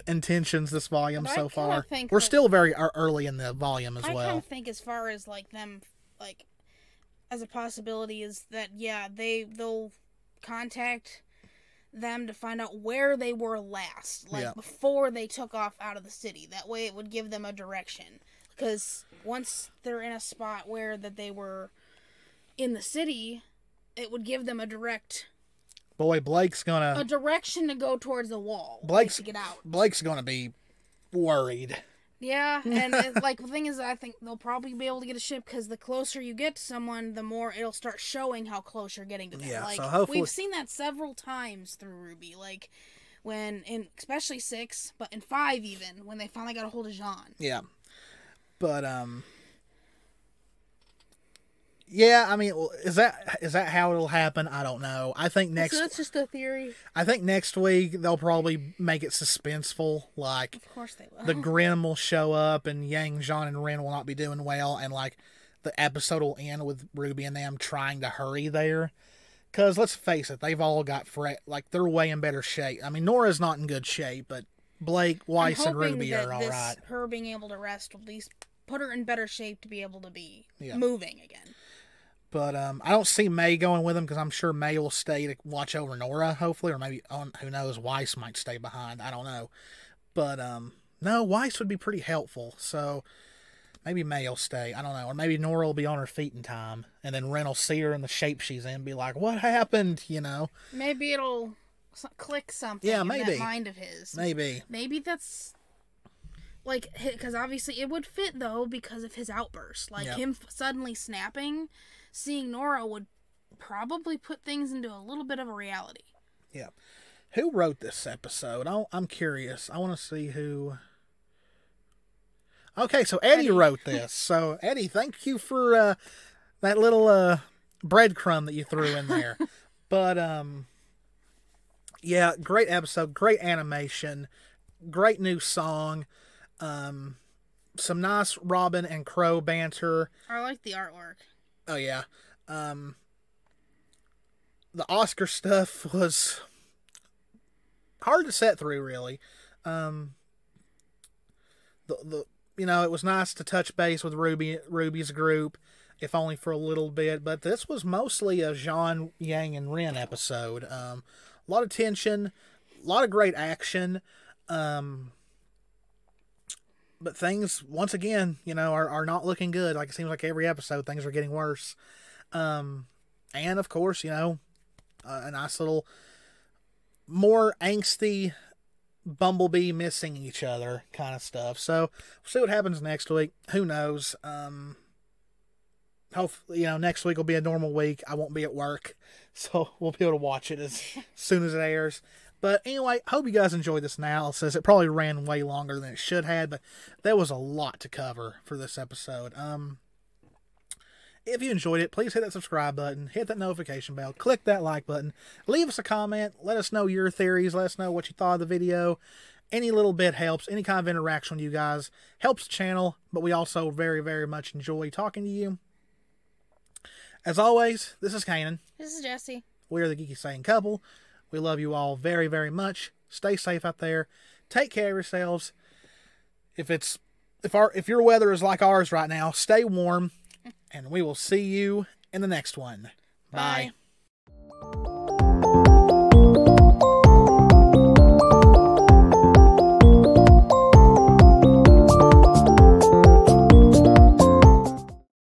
intentions this volume so far. We're still very early in the volume as well. I kind of think as far as, like, them, like, as a possibility is that, yeah, they'll contact them to find out where they were last, like, before they took off out of the city. That way it would give them a direction, because once they're in a spot where that they were in the city, it would give them a direct... Boy, Blake's gonna... A direction to go towards the wall. Blake's... Like, to get out. Blake's gonna be worried. Yeah, and it, like, the thing is, I think they'll probably be able to get a ship, because the closer you get to someone, the more it'll start showing how close you're getting to them. Yeah, like, so hopefully... We've seen that several times through Ruby, like, when, in especially 6, but in 5 even, when they finally got a hold of Jaune. Yeah. But, yeah, I mean, is that how it'll happen? I don't know. I think next... So that's just a theory. I think next week they'll probably make it suspenseful. Like, of course they will. The Grim will show up, and Yang, Jaune, and Ren will not be doing well, and, like, the episode will end with Ruby and them trying to hurry there. Because, let's face it, they've all got... Like, they're way in better shape. I mean, Nora's not in good shape, but Blake, Weiss, and Ruby are all right. Her being able to rest will at least put her in better shape to be able to be moving again. But I don't see May going with them, because I'm sure May will stay to watch over Nora, hopefully. Or maybe, who knows, Weiss might stay behind. I don't know. But no, Weiss would be pretty helpful. So maybe May will stay. I don't know. Or maybe Nora will be on her feet in time. And then Ren will see her in the shape she's in and be like, what happened? You know? Maybe it'll click something in that mind of his. Maybe. Maybe that's... Like, because obviously it would fit, though, because of his outburst. Like, him suddenly snapping, seeing Nora would probably put things into a little bit of a reality. Yeah. Who wrote this episode? I'm curious. I want to see who... Okay, so Eddie wrote this. So, Eddie, thank you for that little breadcrumb that you threw in there. But, yeah, great episode, great animation, great new song. Some nice Robyn and Crow banter. I like the artwork. Oh, yeah. The Oscar stuff was hard to set through, really. You know, it was nice to touch base with Ruby's group, if only for a little bit, but this was mostly a Jaune, Yang, and Ren episode. A lot of tension, a lot of great action, but things, once again, you know, are not looking good. Like, it seems like every episode, things are getting worse. And, of course, you know, a nice little more angsty Bumblebee missing each other kind of stuff. So, we'll see what happens next week. Who knows? Hopefully, you know, next week will be a normal week. I won't be at work, so we'll be able to watch it as soon as it airs. But anyway, hope you guys enjoyed this analysis. It probably ran way longer than it should have, but there was a lot to cover for this episode. If you enjoyed it, please hit that subscribe button, hit that notification bell, click that like button, leave us a comment, let us know your theories, let us know what you thought of the video. Any little bit helps. Any kind of interaction with you guys helps the channel, but we also very, very much enjoy talking to you. As always, this is Kanan. This is Jessie. We are the Geeky Saiyan couple. We love you all very, very much. Stay safe out there. Take care of yourselves. If your weather is like ours right now, stay warm, and we will see you in the next one. Bye.